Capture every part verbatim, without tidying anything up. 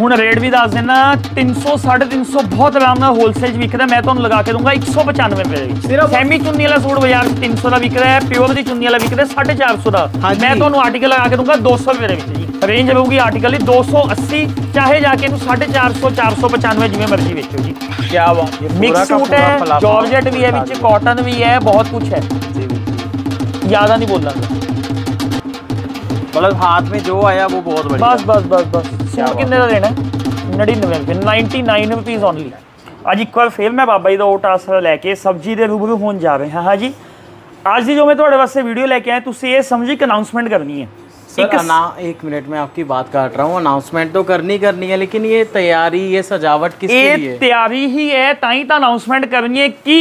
हूँ रेट भी दस देना तीन सौ साढ़े तीन सौ बहुत आराम होलसेल विकता मैं तो लगा के दूंगा एक सौ पचानवे रुपए सिर्फ सैमी चुन्नी वाला सूट बाजार तीन सौ का विक रहा है प्योर की चुन्नी वाला विक रहा है साढ़े चार सौ का मैं तो आर्टिकल लगा के दूंगा दो सौ रुपए के रेंज रहूगी आर्टिकल की दो सौ अस्सी चाहे जाके साढ़े चार सौ चार सौ पचानवे जिमें मर्जी बेचो जी क्या मिक्स सूट है जॉर्जेट भी है बीच कॉटन भी है बहुत कुछ है ज्यादा नहीं बोलना मतलब हाथ में जो आया वो बहुत बढ़िया बस बस बस बस सूट कितने का देना है निन्यानवे नाइनटी नाइन रुपीज़ ओनली अज एक बार फिर मैं बाबा जी का ओट आसरा लैके सब्जी के रूबरू होने जा रहे हैं हाँ जी आज की जो मैं थोड़े वास्ते वीडियो लैके आए तुम ये समझो एक अनाउंसमेंट करनी है सर, अना, एक मिनट में आपकी बात काट रहा हूँ। अनाउंसमेंट तो करनी करनी है लेकिन ये तैयारी ये सजावट किसके लिए? तैयारी ही है ताई तो अनाउंसमेंट करनी है कि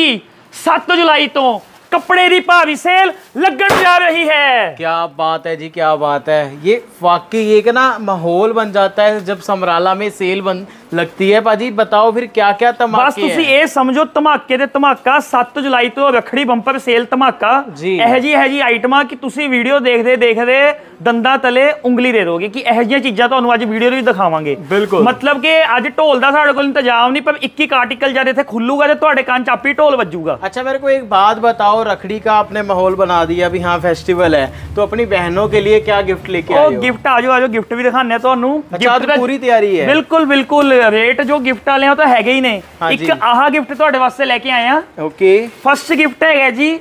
सत्त जुलाई तो कपड़े की भावी सेल लगन जा रही है। क्या बात है जी क्या बात है। ये वाकई एक ना माहौल बन जाता है जब समराला में सेल बन लगती है। भाजी बताओ फिर क्या क्या धमाके हैं? बस तुसी ये समझो धमाके ते धमाका सत्त जुलाई तो रखड़ी बंपर सेल धमाका जी यह जी है जी आइटम कि तुसी वीडियो देखते देखते दंदा तले उंगली दे दोगे कि यह जी चीज़ा तुहानू अज वीडियो भी दिखावांगे। बिल्कुल मतलब कि अज ढोल का साडे कोल इंतजाम नहीं पर एक एक आर्टिकल जब इत्थे खुलूगा तो तुहाडे कान च आपी ढोल वजूगा। अच्छा मेरे को एक बात बताओ रखड़ी का आपने माहौल बना दिया अभी हाँ फेस्टिवल है तो अपनी बहनों के लिए क्या गिफ्ट लेके आए हो? गिफ्ट आजो आजो गिफ्ट भी दिखाने तो अच्छा, तो पूरी तैयारी है। बिल्कुल बिल्कुल रेट जो गिफ्ट वाले तो है ही ने हाँ एक आह गिफ्ट तो वास्ते लेके आए हैं। ओके फर्स्ट गिफ्ट है जी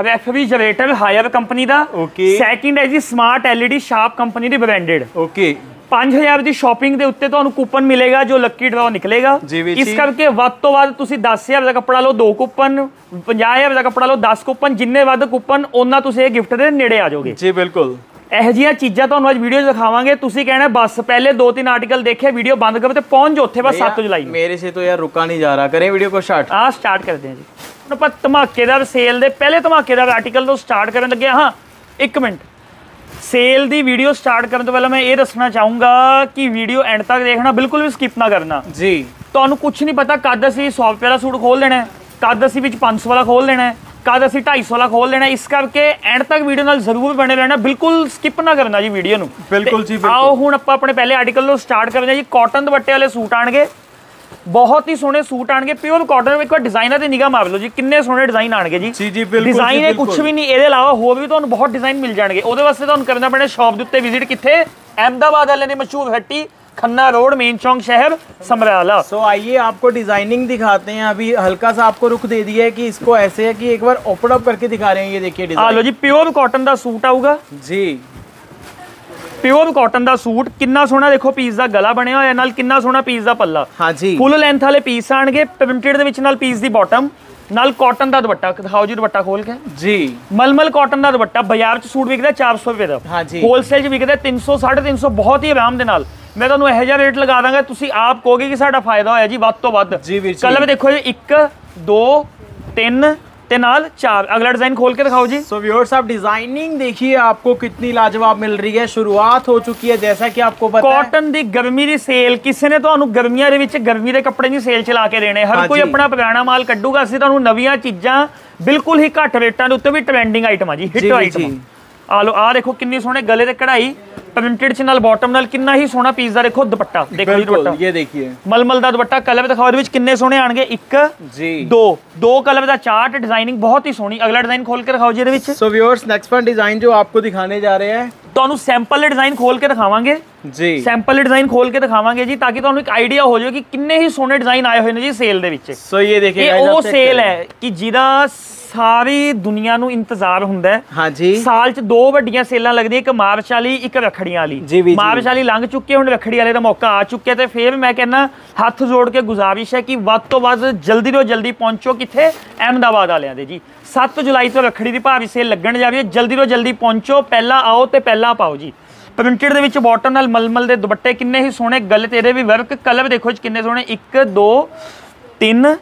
रेफ्रिजरेटर हायर कंपनी का। ओके सैकेंड है जी स्मार्ट एलईडी शार्प कंपनी की ब्रांडेड। ओके पांच हज़ार की शॉपिंग के उत्ते तो कूपन मिलेगा जो लकी ड्रॉ निकलेगा। इस करके वध तो वध तुसी दस हज़ार का कपड़ा लो दो कूपन पचास हज़ार का कपड़ा लो दस कूपन जिन्ने वध कूपन उन्ना तुसी ये गिफ्ट दे नेड़े आ जाओगे। जी बिल्कुल यह जी चीज़ा तो आज वीडियो दिखावांगे तुसी कहना बस पहले दो तीन आर्टिकल देखे वीडियो बंद करो तो पहुंच जाओ उत्थे बस सात जुलाई। मेरे से तो यार रुका नहीं जा रहा करें वीडियो को स्टार्ट। हाँ स्टार्ट करते हैं जी पर धमाकेदार सेल के पहले धमाकेदार आर्टिकल तो स्टार्ट करने लगे। हाँ एक मिनट सेल दी वीडियो स्टार्ट करने तो पहले मैं ये दसना चाहूँगा कि वीडियो एंड तक देखना बिल्कुल भी स्किप ना करना जी। तो कुछ नहीं पता कद असी सौ रुपये का सूट खोल देना है कद असी विच पाँच सौ वाला खोल देना है कद असी ढाई सौ वाला खोल देना है। इस करके एंड तक वीडियो नाल जरूर बने रहना बिल्कुल स्किप ना करना जी वीडियो नूं। बिल्कुल जी आओ हुण आपां अपने पहले आर्टिकल नूं स्टार्ट करना जी। कॉटन दुपट्टे वाले सूट आएंगे बहुत ही सोहने सूट आएंगे प्योर कॉटन। एक बार डिजाइनर की निगाह मार लो जी किन्ने सोहने डिजाइन आएंगे जी जी जी बिल्कुल डिजाइन है कुछ भी नहीं इसके अलावा होर भी तो बहुत डिजाइन मिल जाएंगे। उसदे वास्ते तुहानू करना पैना शॉप के उत्ते विजिट किथे अहमदाबाद वाले ने मशहूर हट्टी खन्ना रोड मेन चौंक शहर समराला। सो so, आइए आपको डिजाइनिंग दिखाते हैं। अभी हल्का सा आपको रुख दे दिया है कि इसको ऐसे है कि एक बार ओपन अप करके दिखा रहे हैं। ये देखिए आ लो जी प्योर कॉटन का सूट आऊगा जी प्योर कॉटन का सूट कितना सोहना देखो पीस का गला बने हुआ नाल कितना सोहना पीस का पल्ला हाँ जी फुल लेंथ वाले पीस आएंगे प्रिंटेड दे विच नाल पीस दी बॉटम नाल कॉटन का दुपट्टा दिखाओ जी दुपट्टा खोल के जी मलमल कॉटन का दुपट्टा बाजार च सूट विकदा चार सौ रुपये का हाँ जी होलसेल च विकदा तीन सौ साढ़े तीन सौ बहुत ही आराम दे नाल। मैं तुहानू इहो जिहा रेट लगा दांगा तुसीं आप कहोगे कि साडा फायदा होया जी वध तो वध जी वीर जी। कलर देखो जी एक दो तीन ते नाल चार अगला डिजाइन खोल के दिखाओ जी। सो व्यूअर्स आप डिजाइनिंग देखिए आपको कितनी लाजवाब मिल रही है। शुरुआत हो चुकी है जैसा कि आपको पता है कॉटन दी गर्मी दी सेल किसी ने तुहानू गर्मियां दे विच गर्मी दे कपड़े दी सेल चला के देने हर कोई अपना पुराना माल कड्डूगा असीं तुहानू नवीं चीज़ां बिल्कुल ही घट रेटां दे उत्ते भी ट्रेंडिंग आइटम आ जी हिट आइटम आ लो आ देखो कितनी सोहने गले ते कढ़ाई प्रिंटेड च नाल बॉटम नाल कितना ही सोहना पीस दा देखो दुपट्टा देखो जी दुपट्टा ये देखिए मलमल दा दुपट्टा कलर दिखाओ विच कितने सोहने आएंगे एक जी दो दो कलर दा चार्ट डिजाइनिंग बहुत ही सोहनी। अगला डिजाइन खोल के दिखाओ जी इहदे विच। So viewers next one design जो आपको दिखाने जा रहे हैं तुहानू सैंपल डिजाइन खोल के दिखावांगे जी सैंपल डिजाइन खोल के दिखावांगे जी ताकि तुहानू एक आइडिया हो जाए कि कितने ही सोहने डिजाइन आए हुए ने जी सेल दे विच। सो ये देखिए गाइस वो सेल है कि जिदा सारी दुनिया नू इंतजार हुंदा है हाँ जी साल च दो वड्डियां सेलां लगदियां एक मार्च वाली एक रखड़ियां वाली। मार्च वाली लंघ चुकी है हुण रखड़ी वाले दा मौका आ चुक्या ते फिर मैं कहना हथ जोड़ के गुजारिश है कि वध तो वध जल्दी तो जल्दी पहुंचो किथे अहमदाबाद वालियां दे जी सत्त जुलाई तो रखड़ी दी भावी सेल लगन जा रही है जल्दी तो जल्दी पहुंचो पहला आओ तो पहला पाओ जी। प्रिंटेड दे विच बॉटम नाल मलमल दे दुपट्टे किन्ने ही सोहने गल तेरे भी वर्क कलर देखो किन्ने सोहने एक दो तीन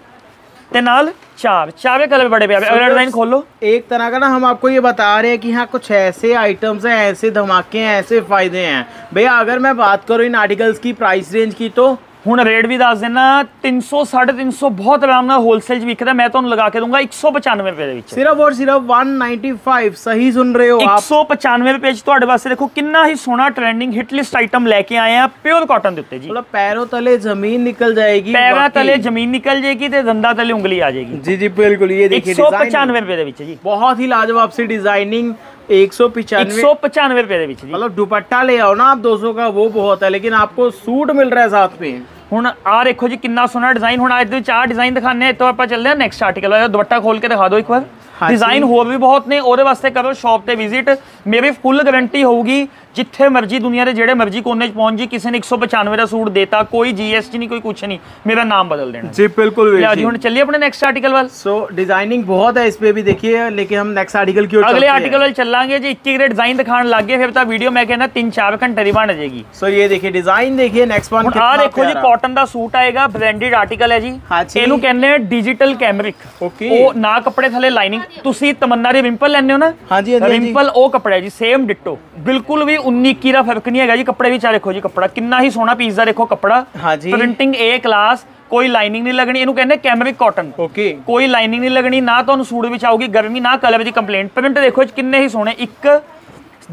ते नाल चार चार कलर बड़े प्यारे। अगला डिजाइन खोलो एक तरह का ना हम आपको ये बता रहे हैं कि हाँ कुछ ऐसे आइटम्स हैं ऐसे धमाके हैं ऐसे फायदे हैं भैया। अगर मैं बात करूँ इन आर्टिकल्स की प्राइस रेंज की तो हूँ रेट भी दस देना तीन सौ साढ़े तीन सौ बहुत आराम होलसेल विकता है। मैं तो लगा के दूंगा एक सौ पचानवे रुपए सिर्फ और सिर्फ एक सौ पचानवे। सही सुन रहे हो, एक सौ पचानवे रुपए वास्ते देखो कितना ही सोहना ट्रेंडिंग हिट लिस्ट आइटम लेके आए हैं। प्योर कॉटन देते जी, मतलब पैरों तले जमीन निकल जाएगी, पैरों तले जमीन निकल जाएगी, दंदा तले उंगली आ जाएगी। जी जी बिल्कुल, ये देखिए एक सौ पचानवे रुपए बहुत ही लाजवाब सी डिजाइनिंग एक सौ पचानवे सौ पचानवे रुपए। मतलब दुपट्टा ले आओ ना आप दो सौ का वो बहुत है, लेकिन आपको सूट मिल रहा है साथ में। ਹੁਣ ਆ ਦੇਖੋ ਜੀ ਕਿੰਨਾ ਸੋਹਣਾ ਡਿਜ਼ਾਈਨ। ਹੁਣ ਅੱਜ ਦੇ ਚਾਰ ਡਿਜ਼ਾਈਨ ਦਿਖਾਣੇ ਤਾਂ ਆਪਾਂ ਚੱਲਦੇ ਆ ਨੈਕਸਟ ਆਰਟੀਕਲ ਵਾਲਾ। ਦੁਪੱਟਾ ਖੋਲ ਕੇ ਦਿਖਾ ਦਿਓ ਇੱਕ ਵਾਰ। ਡਿਜ਼ਾਈਨ ਹੋਰ ਵੀ ਬਹੁਤ ਨੇ, ਉਹਦੇ ਵਾਸਤੇ ਕਰੋ ਸ਼ਾਪ ਤੇ ਵਿਜ਼ਿਟ। ਮੇਰੀ ਫੁੱਲ ਗਾਰੰਟੀ ਹੋਊਗੀ, ਜਿੱਥੇ ਮਰਜ਼ੀ ਦੁਨੀਆ ਦੇ ਜਿਹੜੇ ਮਰਜ਼ੀ ਕੋਨੇ 'ਚ ਪਹੁੰਚ ਜੀ, ਕਿਸੇ ਨੇ ਇੱਕ ਸੌ ਪਚਾਨਵੇਂ ਦਾ ਸੂਟ ਦੇਤਾ, ਕੋਈ ਜੀਐਸਟੀ ਨਹੀਂ, ਕੋਈ ਕੁਝ ਨਹੀਂ, ਮੇਰਾ ਨਾਮ ਬਦਲ ਦੇਣਾ ਜੀ। ਬਿਲਕੁਲ ਵੇਖ ਜੀ, ਹੁਣ ਚੱਲੀਏ ਆਪਣੇ ਨੈਕਸਟ ਆਰਟੀਕਲ ਵੱਲ। ਸੋ ਡਿਜ਼ਾਈਨਿੰਗ ਬਹੁਤ ਹੈ ਇਸ ਪੇ ਵੀ ਦੇਖੀਏ, ਲੇਕਿਨ ਹਮ ਨੈਕਸਟ ਆਰਟੀਕਲ ਕਿਉਂ ਅਗਲੇ ਆਰਟੀਕਲ ਵੱਲ ਚੱਲਾਂਗੇ ਜੀ। ਇੱਕ ਇੱਕ ਰੇ ਡਿਜ਼ਾਈਨ ਦਿਖਾਣ ਲੱਗ ਗਏ ਫਿਰ ਤਾਂ ਵੀਡੀਓ ਮੈਂ ਕਹਿੰਦਾ तीन चार ਘੰਟੇ ਦੀ ਬਣ ਜਾਏਗੀ। ਸੋ ਇਹ ਦੇਖੀਏ ਡਿਜ਼ਾਈਨ ਦੇਖੀਏ ਨੈਕਸਟ ਵਨ। ਆ ਦੇਖੋ ਜੀ कॉटन का सूट आएगा, ब्रांडेड आर्टिकल है जी। हाँ जी, इनू कहने डिजिटल कैमरिक। ओके, ओ ना कपड़े थले लाइनिंग, तुसी तमन्ना दे रिंपल लेने हो ना। हाँ जी, रिंपल ओ कपड़ा है जी सेम डिटो, बिल्कुल भी उन्नीस इक्कीस दा फर्क नहीं है जी। कपड़े भी चाहे देखो जी, कपड़ा कितना ही सोना पीस दा देखो कपड़ा। हाँ जी, प्रिंटिंग ए क्लास, कोई लाइनिंग नहीं लगनी, इनू कहने कैमरिक कॉटन। ओके, कोई लाइनिंग नहीं लगनी, ना तो सूट विच आऊगी गर्मी, ना कलर दी कंप्लेंट। प्रिंट देखो कितने ही सोने, एक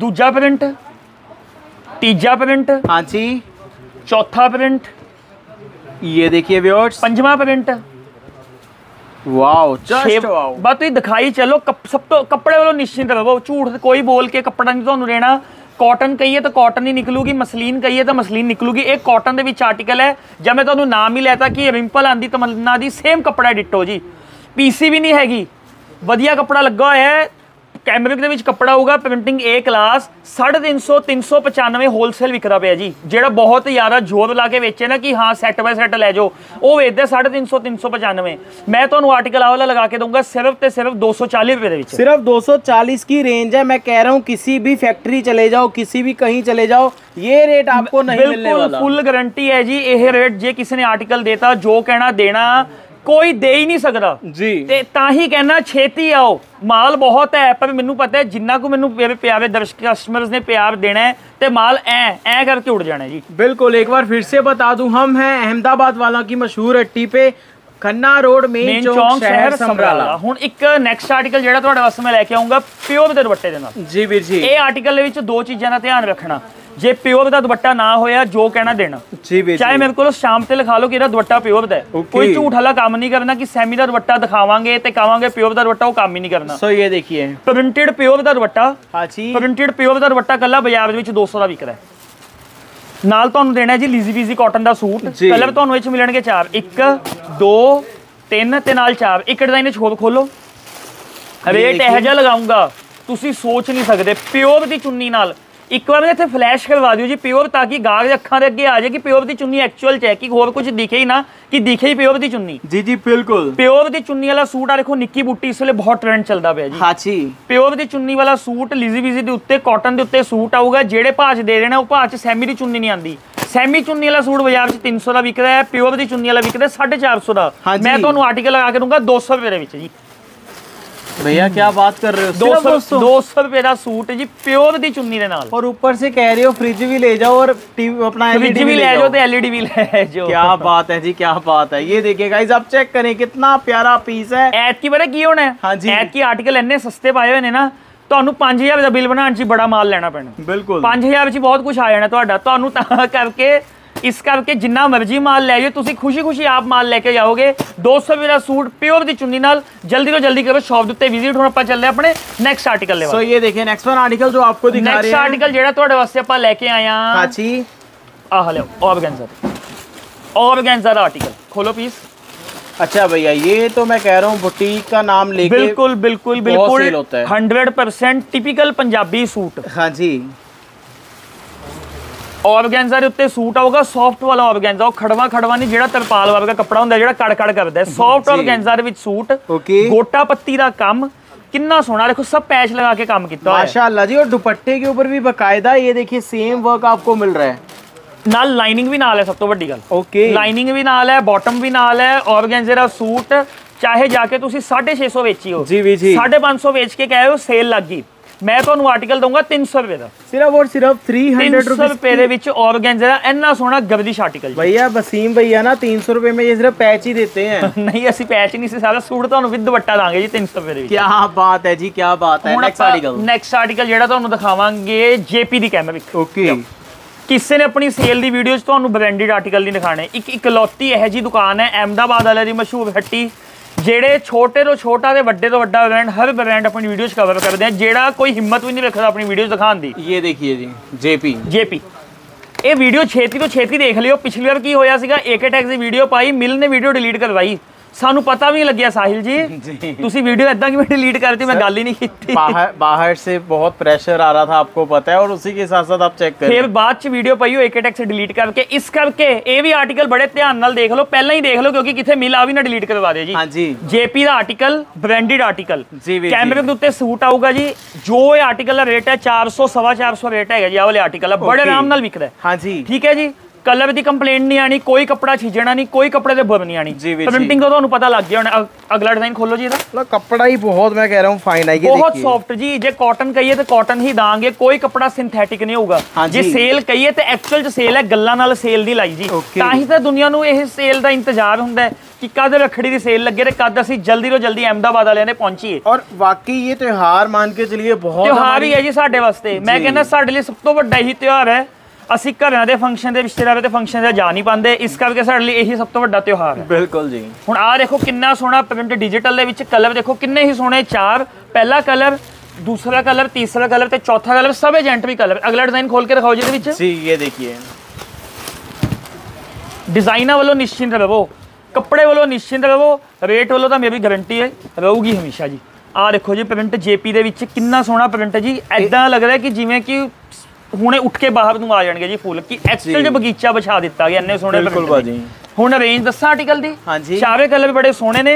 दूजा प्रिंट, तीजा प्रिंट, हाँ जी चौथा प्रिंट, ये देखिए व्यूअर्स पंजवा प्रिंट। Wow, just wow. बात तो दिखाई चलो कप, सब तो कपड़े वालों निश्चिंत रहो, झूठ कोई बोल के कपड़ा नहीं तो लेना। कॉटन कही है तो कॉटन ही निकलूगी, मसलीन कही है तो मसलीन निकलूगी। एक कॉटन के विच आर्टिकल है जब मैं तो नाम ही लेता कि रिंपल आंदी तमन्ना दी सेम कपड़ा डिटो जी, पीसी भी नहीं हैगी, वधिया कपड़ा लगा हुआ है। कैमरिक दे विच कपड़ा होगा, प्रिंटिंग ए क्लास, साढ़े तीन सौ तीन सौ पचानवे होलसेल विकदा पे जी। जो बहुत यारा जोर ला के बेचे ना कि हाँ सैट बाय सैट लै जाओ, वो बेचते साढ़े तीन सौ तीन सौ पचानवे। मैं तो आर्टिकल आवाला लगा के दूंगा सिर्फ तो सिर्फ दो सौ चालीस रुपये, सिर्फ दो सौ चालीस की रेंज है। मैं कह रहा हूँ किसी भी फैक्ट्री चले जाओ, किसी भी कहीं चले जाओ, ये रेट आपको नहीं मिलने वाला। फुल गारंटी है जी ये रेट। जे किसी ने आर्टिकल देता जो कहना देना, कोई दे ही नहीं सकता जी। ताही कहना छेती आओ, माल बहुत है। पर मैनू पता है जिन्ना को मैनू प्यारे दर्शक कस्टमर्स ने प्यार देना है ते माल ऐ ऐ करके उड़ जाना है जी। बिल्कुल, एक बार फिर से बता दूं, हम हैं अहमदाबाद वालों की मशहूर हट्टी पे, खन्ना रोड मेन चौक, शहर समराला। हुण एक नेक्स्ट आर्टिकल जेड़ा तुहाडे वास्ते मैं लेके आऊंगा प्योर दे दुपट्टे दे नाल जी। वीर जी ये आर्टिकल दे विच दो चीज़ां दा ध्यान रखना, जे प्योर का दुपट्टा ना होया जो कहना देना जी। चाहे मेरे को शाम से लिखा लो कि दुपट्टा प्योर दा है, कोई झूठ वाला काम नहीं करना कि सैमी का दुपट्टा दिखावांगे ते कहांगे प्योर का दुपट्टा, वो काम ही नहीं करना। सो ये देखिए प्रिंटेड प्योर का दुपट्टा। हाँ जी, प्रिंटेड प्योर का दुपट्टा कला बाजार में दो सौ का विकदा है। नाल तुहानू देना है जी लीजी बीजी कॉटन का सूट। कलर तुहानू इस मिलणगे चार, एक दो तीन ते नाल चार। एक डिजाइन छोर खोलो, रेट यह जिहा लगाऊंगा तुसीं सोच नहीं सकते। प्योर की चुन्नी नाल एक बार इतने फ्लैश करवा दियो जी प्योर, ताकि गाहक अखा के अगे आ जाए कि प्योर की चुन्नी एक्चुअल चैक कि होर कुछ दिखे ही ना, कि दिखे ही प्योर की चुन्नी जी। जी बिल्कुल, प्योर की चुन्नी वाला सूट आ देखो, निक्की बूटी इस वे बहुत ट्रेंड चलता पे जी। हाँ जी, प्योर की चुन्नी वाला सूट लिजी बिजी के उत्ते कॉटन के उत्ते सूट आऊगा। जेड़े भाच दे रहे हैं वो भाच सैमी की चुन्नी नहीं आती। सैमी चुन्नी वाला सूट बाजार में तीन सौ का विकदा है, प्योर की चुन्नी वाला विकदा है साढ़े चार सौ का। मैं तुम्हें आर्टिकल लगा के दूंगा दो सौ रुपए जी। भैया क्या बात कर रहे हो, दो सौ दो सौ रुपए का सूट है जी प्योर दी चुन्नी दे नाल। और ऊपर से कह रहे हो फ्रिज भी ले जाओ और टीवी अपना फ्रिज भी ले जाओ तो एलईडी भी ले जाओ। क्या बात है जी, क्या बात है। ये देखिए गाइस आप चेक करें कितना प्यारा पीस है। ऐत की पता की होना है, हाँ जी ऐत की आर्टिकल इन्ने सस्ते पाए हुए ने ना, ਤੁਹਾਨੂੰ पाँच हज़ार ਦਾ ਬਿੱਲ ਬਣਾਉਣ ਚ ਬੜਾ ਮਾਲ ਲੈਣਾ ਪੈਣਾ। ਬਿਲਕੁਲ पाँच हज़ार ਚ ਬਹੁਤ ਕੁਝ ਆ ਜਾਣਾ ਤੁਹਾਡਾ। ਤੁਹਾਨੂੰ ਤਾਂ ਕਰਕੇ इस करके जिन्ना मर्जी माल लै जाओ, खुशी खुशी आप माल लेके जाओगे। दो सौ रुपए का सूट प्योर की चुन्नी नाल, जल्दी तो जल्दी करो शॉप के उत्ते विजिट। हुण आपां चलदे अपने नेक्स्ट आर्टिकल ले। सो ये देखिए नेक्स्ट वन आर्टिकल जो आपको दिखा रहे हैं, नेक्स्ट आर्टिकल जेड़ा तुहाडे वास्ते आपां लेके आए हां। हां जी, आह लो ऑर्गेंजा, ऑर्गेंजा आर्टिकल खोलो पीस। अच्छा भैया ये तो मैं कह रहा हूँ बुटीक का नाम लेके बिल्कुल बिल्कुल बिल्कुल hundred percent typical Punjabi suit. हाँ जी, ऑर्गेंजा के उत्ते सूट आऊगा सॉफ्ट वाला ऑर्गेंजा, खड़वा खड़वा नहीं जो तरपाल वर्गा कपड़ा होंगे जो कड़ कड़ करता है। सॉफ्ट ऑर्गेंजा के सूट, गोटा पत्ती का काम कितना सोहना देखो, सब पैच लगा के काम किया माशाल्लाह जी। और दुपट्टे के ऊपर भी बकायदा ये देखिए सेम वर्क आपको मिल रहा है, नाल लाइनिंग भी नाल है। सब तो बड़ी गल ओके, लाइनिंग भी नाल है, बॉटम भी नाल है। ऑर्गेंजा का सूट चाहे जाके तुसीं साढ़े छे सौ बेची हो, साढ़े पाँच सौ बेच के कहे हो सेल लग गई, मैं ਤੁਹਾਨੂੰ ਆਰਟੀਕਲ ਦਊਂਗਾ तीन सौ रुपए ਦਾ ਸਿਰਫ ਔਰ ਸਿਰਫ तीन सौ रुपए ਦੇ ਵਿੱਚ ऑर्गेंजा ਦਾ ਇੰਨਾ ਸੋਹਣਾ ਗਵਲਿਸ਼ ਆਰਟੀਕਲ ਭਈਆ ਵਸੀਮ ਭਈਆ ਨਾ तीन सौ रुपए में ये सिर्फ पैच ही देते हैं। नहीं ਅਸੀਂ पैच नहीं से सारा सूट ਤੁਹਾਨੂੰ ਵਿਦ ਦੁਪੱਟਾ ਲਾਂਗੇ ਜੀ तीन सौ रुपए ਦੇ ਵਿੱਚ। ਕੀ ਬਾਤ ਹੈ ਜੀ ਕੀ ਬਾਤ ਹੈ। ਨੈਕਸਟ ਆਰਟੀਕਲ ਨੈਕਸਟ ਆਰਟੀਕਲ ਜਿਹੜਾ ਤੁਹਾਨੂੰ ਦਿਖਾਵਾਂਗੇ ਜੇਪੀ ਦੀ ਕੈਮਰਿਕ। ਓਕੇ किसी ने अपनी सेल की वीडियो तो ब्रांडेड आर्टिकल नहीं दिखाने। एक इकलौती यह जी दुकान है अहमदाबाद वाले की मशहूर हट्टी जेड़े छोटे तो छोटा तो बड़े तो बड़ा ब्रांड हर ब्रांड अपनी वीडियोज कवर करते हैं जेड़ा कोई हिम्मत भी नहीं रखता अपनी वीडियोज दिखाने दी। ये देखिए जी जेपी जेपी ये वीडियो छेती तो छेती देख लियो। पिछली बार की होया सीगा एके टैग की वीडियो पाई मिल ने वीडियो डिलीट करवाई सानू पता भी नहीं लग गया साहिल जी तुसी वीडियो इतना कि मैं डिलीट करती मैं गाली नहीं की। बाहर बाहर से बहुत प्रेशर आ रहा था आपको पता है और उसी के साथ साथ आप चेक करें फिर बाद च वीडियो पई हो एक टैग से डिलीट करके इस करके ये भी आर्टिकल बड़े ध्यान नाल देख लो पहले ही देख लो क्योंकि किथे मिल आ भी ना डिलीट करवा दे जी। हां जी जेपी का आर्टिकल ब्रांडेड आर्टिकल कैमरे के उत्ते सूट आऊगा जी। जो ये आर्टिकल का रेट है चार सौ सवा चार सौ रेट है जी। आ वाले आर्टिकल बड़े आराम नाल विकदा है। हां जी ठीक है जी। कलर की कंप्लेंट नहीं आनी कोई कपड़ा छीजना नहीं कोई कपड़े से बुर नहीं आनी। प्रिंटिंग तो तुहानू पता लग गया होना। अगला डिजाइन खोलो जी इसदा कपड़ा ही बहुत मैं कह रहा हूं फाइन है ये बहुत सॉफ्ट जी। जे कॉटन कहिए तो कॉटन ही दांगे कोई कपड़ा सिंथेटिक नहीं होगा। हाँ जे सेल कहिए तो एक्चुअल सेल है गल्लां नाल सेल दी लाई जी। तां ही तां दुनिया नू इह सेल दा इंतजार हुंदा है कि कद रखड़ी की सेल लगे कद असीं जल्दी तो जल्दी अहमदाबाद वाले ने पहुंचीए। और वाकई ये त्यौहार मान के चलिए बहुत त्यौहार ही है जी साडे वास्ते। मैं कहना साडे लिए सब तो वड्डा ही त्यौहार है। असी घर के फंक्शन के रिश्तेदार के फंक्शन से जा नहीं पाते इस करके साढ़े लिए यही सब तो बड़ा त्यौहार है। बिल्कुल जी हुण आ देखो कितना सोहना प्रिंट डिजिटल दे विच कलर देखो किन्ने ही सोहने चार पहला कलर दूसरा कलर तीसरा कलर ते चौथा कलर सब एजेंटरी कलर। अगला डिजाइन खोल के दिखाओ जी विच जी। ये देखिए डिजाइनर वालों निश्चिंत रहो कपड़े वालों निश्चिंत रहो रेट वालों तो मेरी गारंटी है रहूगी हमेशा जी। आ देखो जी प्रिंट जेपी दे विच कितना सोहना प्रिंट जी ऐसा लग रहा है कि जिवें कि हुणे उठ के बाहर नूं आ जाणगे जी फूल कि एक्चुअल बगीचा बिछा दिता गया इन्ने सोहणे। बिल्कुल भाजी हुण रेंज दसा आर्टिकल दी। हां जी चारे कलर बड़े सोहणे ने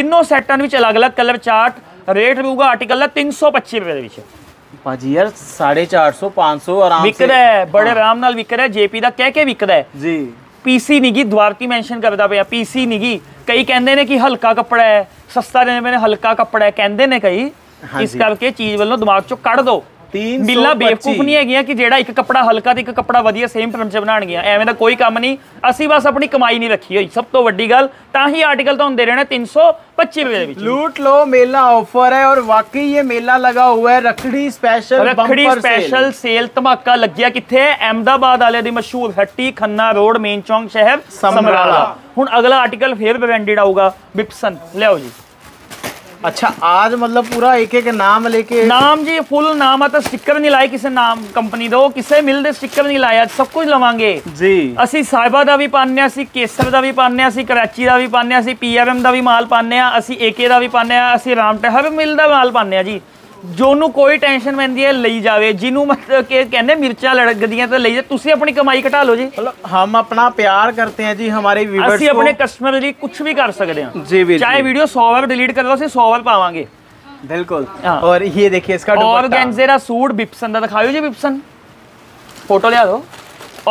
तीनों सैटां विच अलग अलग कलर चार्ट रेट होगा आर्टिकल दा तीन सौ पच्चीस रुपए दे विच। भाजी यार चार सौ पचास पाँच सौ आराम से विकदा है बड़े आराम नाल विक रहा है। जेपी दा कह के विकदा है जी पीसी नहीं गी द्वारती मेंशन करदा पिया पीसी नहीं गी। कई कहंदे ने कि हल्का कपड़ा है सस्ता ने मैंने हल्का कपड़ा है कहंदे ने कई इस करके चीज वालों दिमाग चो कढ दो। बिल्ला बेवकूफ नहीं है कि जेड़ा एक कपड़ा हल्का ते एक कपड़ा वधिया सेम प्रिंट च बनाण गया एवें दा कोई काम नहीं। असी बस अपनी कमाई नहीं रखी होई सब तो वड्डी गल। तां ही आर्टिकल तुहानू दे रहे ने तीन सौ पच्चीस रुपए दे विच। लूट लो मेला ऑफर है और वाकई ये मेला लगा हुआ है। Rakhri special Rakhri special sale धमाका लग्या किथे अहमदाबाद वाले दी मशहूर हट्टी खन्ना रोड मेन चौंक शहर समराला। हुण अगला आर्टिकल फिर ब्रांडेड आऊगा बिप्सन लियाओ जी। अच्छा आज मतलब पूरा एक एक नाम लेके नाम जी फुल नाम आता स्टिकर नहीं लाए किसी नाम कंपनी दो किसी मिलते स्टिकर नहीं लाया सब कुछ लवांगे जी। असी साहिबा का भी पाने असी केसर का भी पाने असी कराची का भी पाने असी पी आर एम का भी माल पाने असी एके का भी पाने असी राम हर मिल का माल पाने जी। जोनू कोई टेंशन पैंदी है लई जावे जिनू मतलब के कहने मिर्चा लड़कदियां तो लई जा तुसी अपनी कमाई घटा लो जी। मतलब हम अपना प्यार करते हैं जी हमारे व्यूअर्स को। असि अपने कस्टमर जी कुछ भी कर सकते हैं जी बिल्कुल चाहे वीडियो सौ बार डिलीट कर दो सौ बार पावांगे बिल्कुल। और ये देखिए इसका ऑर्गेंजा का सूट बिप्सन का दिखाओ जी। बिप्सन फोटो लिया दो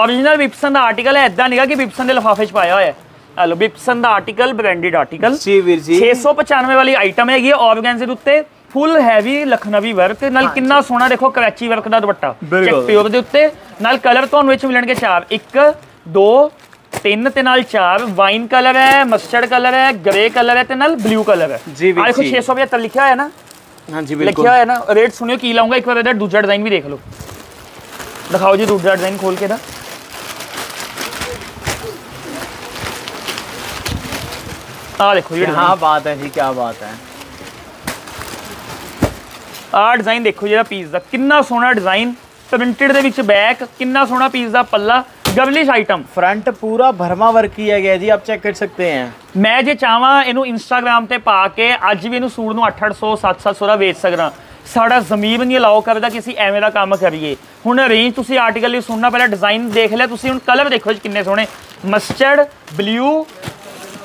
ओरिजिनल बिप्सन का आर्टिकल है ऐसा नहीं कि बिप्सन के लिफाफे च पाया हुआ है। हेलो बिप्सन का आर्टिकल ब्रांडेड आर्टिकल छे सौ पचानवे वाली आइटम हैगी ऑर्गेंजा उत्ते फुल हैवी लखनवी वर्क नाल कितना सोहना देखो कराची वर्क का दुपट्टा चेक प्योर दे उत्ते नाल कलर तुहानू इच मिलणगे चार एक दो तीन ते नाल चार वाइन कलर है मस्टर्ड कलर है ग्रे कलर है ते नाल ब्लू कलर है जी। देखो छे सौ पचहत्तर लिखा होया है ना। हां जी बिल्कुल लिखा होया है ना। रेट सुनियो की लाऊंगा एक बार इधर दूसरा डिजाइन भी देख लो दिखाओ जी दूसरा डिजाइन खोल के ना। हां देखो ये हां बात है जी क्या बात है। आ डिजाइन देखो जरा पीस का कितना सोहना डिजाइन प्रिंटेड दे विच बैक कितना सोहना पीस का पल्ला गवलिश आइटम फ्रंट पूरा भरमा वर्क किया गया जी। आप चेक कर सकते हैं मैं जे चाहवा इनू इंस्टाग्राम ते पा के अज भी इनू सूट नू अठ अठ सौ सत्त सत्त सौ का बेच सकदा। साड़ा जमीर नहीं अलाओ करता कि असीं एवें दा काम करिए। हुण रेंज तुसीं आर्टिकल भी सुनना पहले डिजाइन देख लिया तुसीं हुण कलर देखो कितने सोहने मस्टर्ड ब्लू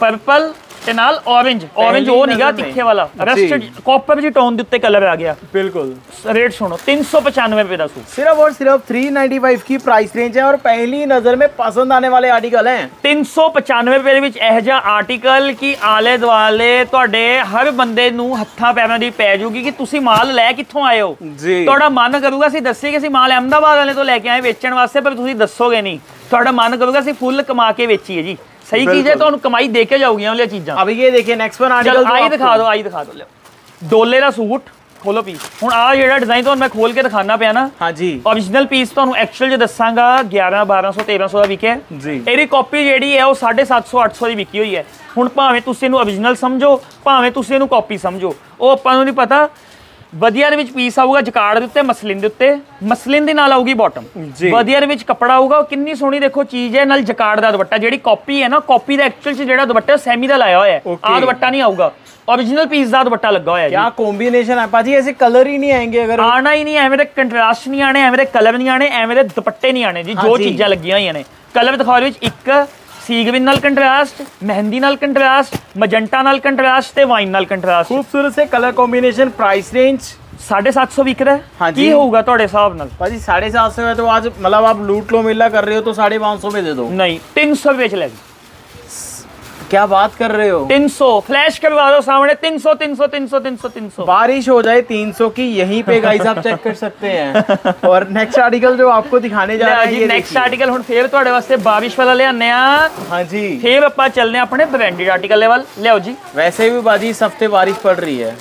परपल ਤੇ ਨਾਲ ਔਰੇਂਜ ਔਰੇਂਜ ਉਹ ਨਹੀਂਗਾ ਤਿੱਖੇ ਵਾਲਾ ਰਸਟਡ ਕਾਪਰ ਜੀ ਟੋਨ ਦੇ ਉੱਤੇ ਕਲਰ ਆ ਗਿਆ ਬਿਲਕੁਲ ਰੇਟ ਸੁਣੋ तीन सौ पचानवे रुपए ਦਾ ਸੂਟ सिर्फ और सिर्फ तीन सौ पचानवे की प्राइस रेंज है और पहली नजर में पसंद आने वाले आर्टिकल हैं तीन सौ पचानवे ਰੁਪਏ ਦੇ ਵਿੱਚ ਇਹ ਜਿਹਾ ਆਰਟੀਕਲ ਕੀ ਆਲੇ ਦੁਆਲੇ ਤੁਹਾਡੇ ਹਰ ਬੰਦੇ ਨੂੰ ਹੱਥਾਂ ਪੈਰਾਂ ਦੀ ਪੈ ਜੂਗੀ ਕਿ ਤੁਸੀਂ ਮਾਲ ਲੈ ਕਿੱਥੋਂ ਆਏ ਹੋ ਤੁਹਾਡਾ ਮਨ ਕਰੂਗਾ ਅਸੀਂ ਦੱਸੀਏ ਕਿ ਅਸੀਂ ਮਾਲ ਅਹਿਮਦਾਬਾਦ ਵਾਲੇ ਤੋਂ ਲੈ ਕੇ ਆਏ ਵੇਚਣ ਵਾਸਤੇ ਪਰ ਤੁਸੀਂ ਦੱਸੋਗੇ ਨਹੀਂ ਤੁਹਾਡਾ ਮਨ ਕਰੂਗਾ ਅਸੀਂ ਫੁੱਲ ਕਮਾ ਕੇ ਵੇਚੀਏ ਜੀ सही चीज है तो कमाई देके जाओगी ये चीज़ा अब ये देखिए नेक्स्ट वन आर्टिकल आई दिखा दो आई दिखा दो डोले का सूट खोलो पीस हुण आ जेड़ा डिजाइन तो मैं खोल के दिखाना पिया ना हाँ जी ओरिजिनल पीस तो एक्चुअल जो दसांगा ग्यारह बारह सौ तेरह सौ का बिके जी एरी कॉपी जेड़ी है वो साढ़े सात सौ अठ सौ की बिकी हुई है हुण भावें तुसीं इनू ओरिजिनल समझो भावें तुसीं इनू कॉपी समझो वो आपां नूं नहीं पता वधिया दे विच पीस आऊगा जकार्ड दे उत्ते मसलिन दे उत्ते मसलिन दे नाल आऊगी बॉटम वधिया दे विच कपड़ा आऊगा कितनी सोहनी देखो चीज है नाल जकार्ड दा दुपट्टा जेड़ी कॉपी है ना कॉपी दा एक्चुअल च जेड़ा दुपट्टा सेमी दा लाया होया है आ दुपट्टा नहीं आऊगा ओरिजिनल पीस दा दुपट्टा लगा होया है क्या कॉम्बिनेशन है पाजी ऐसे कलर ही नहीं आएंगे अगर आना ही नहीं एवें दे कंट्रास्ट नहीं आने एवें दे कलर नहीं आने एवें दे दुपट्टे नहीं आने जी जो चीज़ां लगियां होईयां ने कलर दिखाओ विच एक सीगविन नाल कंट्रास्ट मेहंदी नाल कंट्रास्ट मजंटा नाल कंट्रास्ट ते वाइन नाल कंट्रास्ट खूबसूरत से कलर कॉम्बिनेशन प्राइस रेंज साढ़े सात सौ बिक रहा है हाँ जी होगा तो साढ़े सात सौ है तो आज मतलब आप लूट लो मिला कर रहे हो तो साढ़े पाँच सौ में दे दो नहीं तीन सौ रुपये चले क्या बात कर रहे हो तीन सौ फ्लैश करवा दो सामने तीन सौ तीन सौ तीन सौ तीन सौ तीन सौ बारिश हो जाए तीन सौ की यहीं पे गाइस आप चेक कर सकते हैं और नेक्स्ट आर्टिकल जो आपको दिखाने जा रहा है नेक्स्ट आर्टिकल हुण फिर तुहाडे वास्ते बारिश वाला ले आने हाँ जी फिर आपां चलने अपने ब्रांडेड आर्टिकल वाल लियाओ जी वैसे भी बाजी इस हफ्ते बारिश पड़ रही है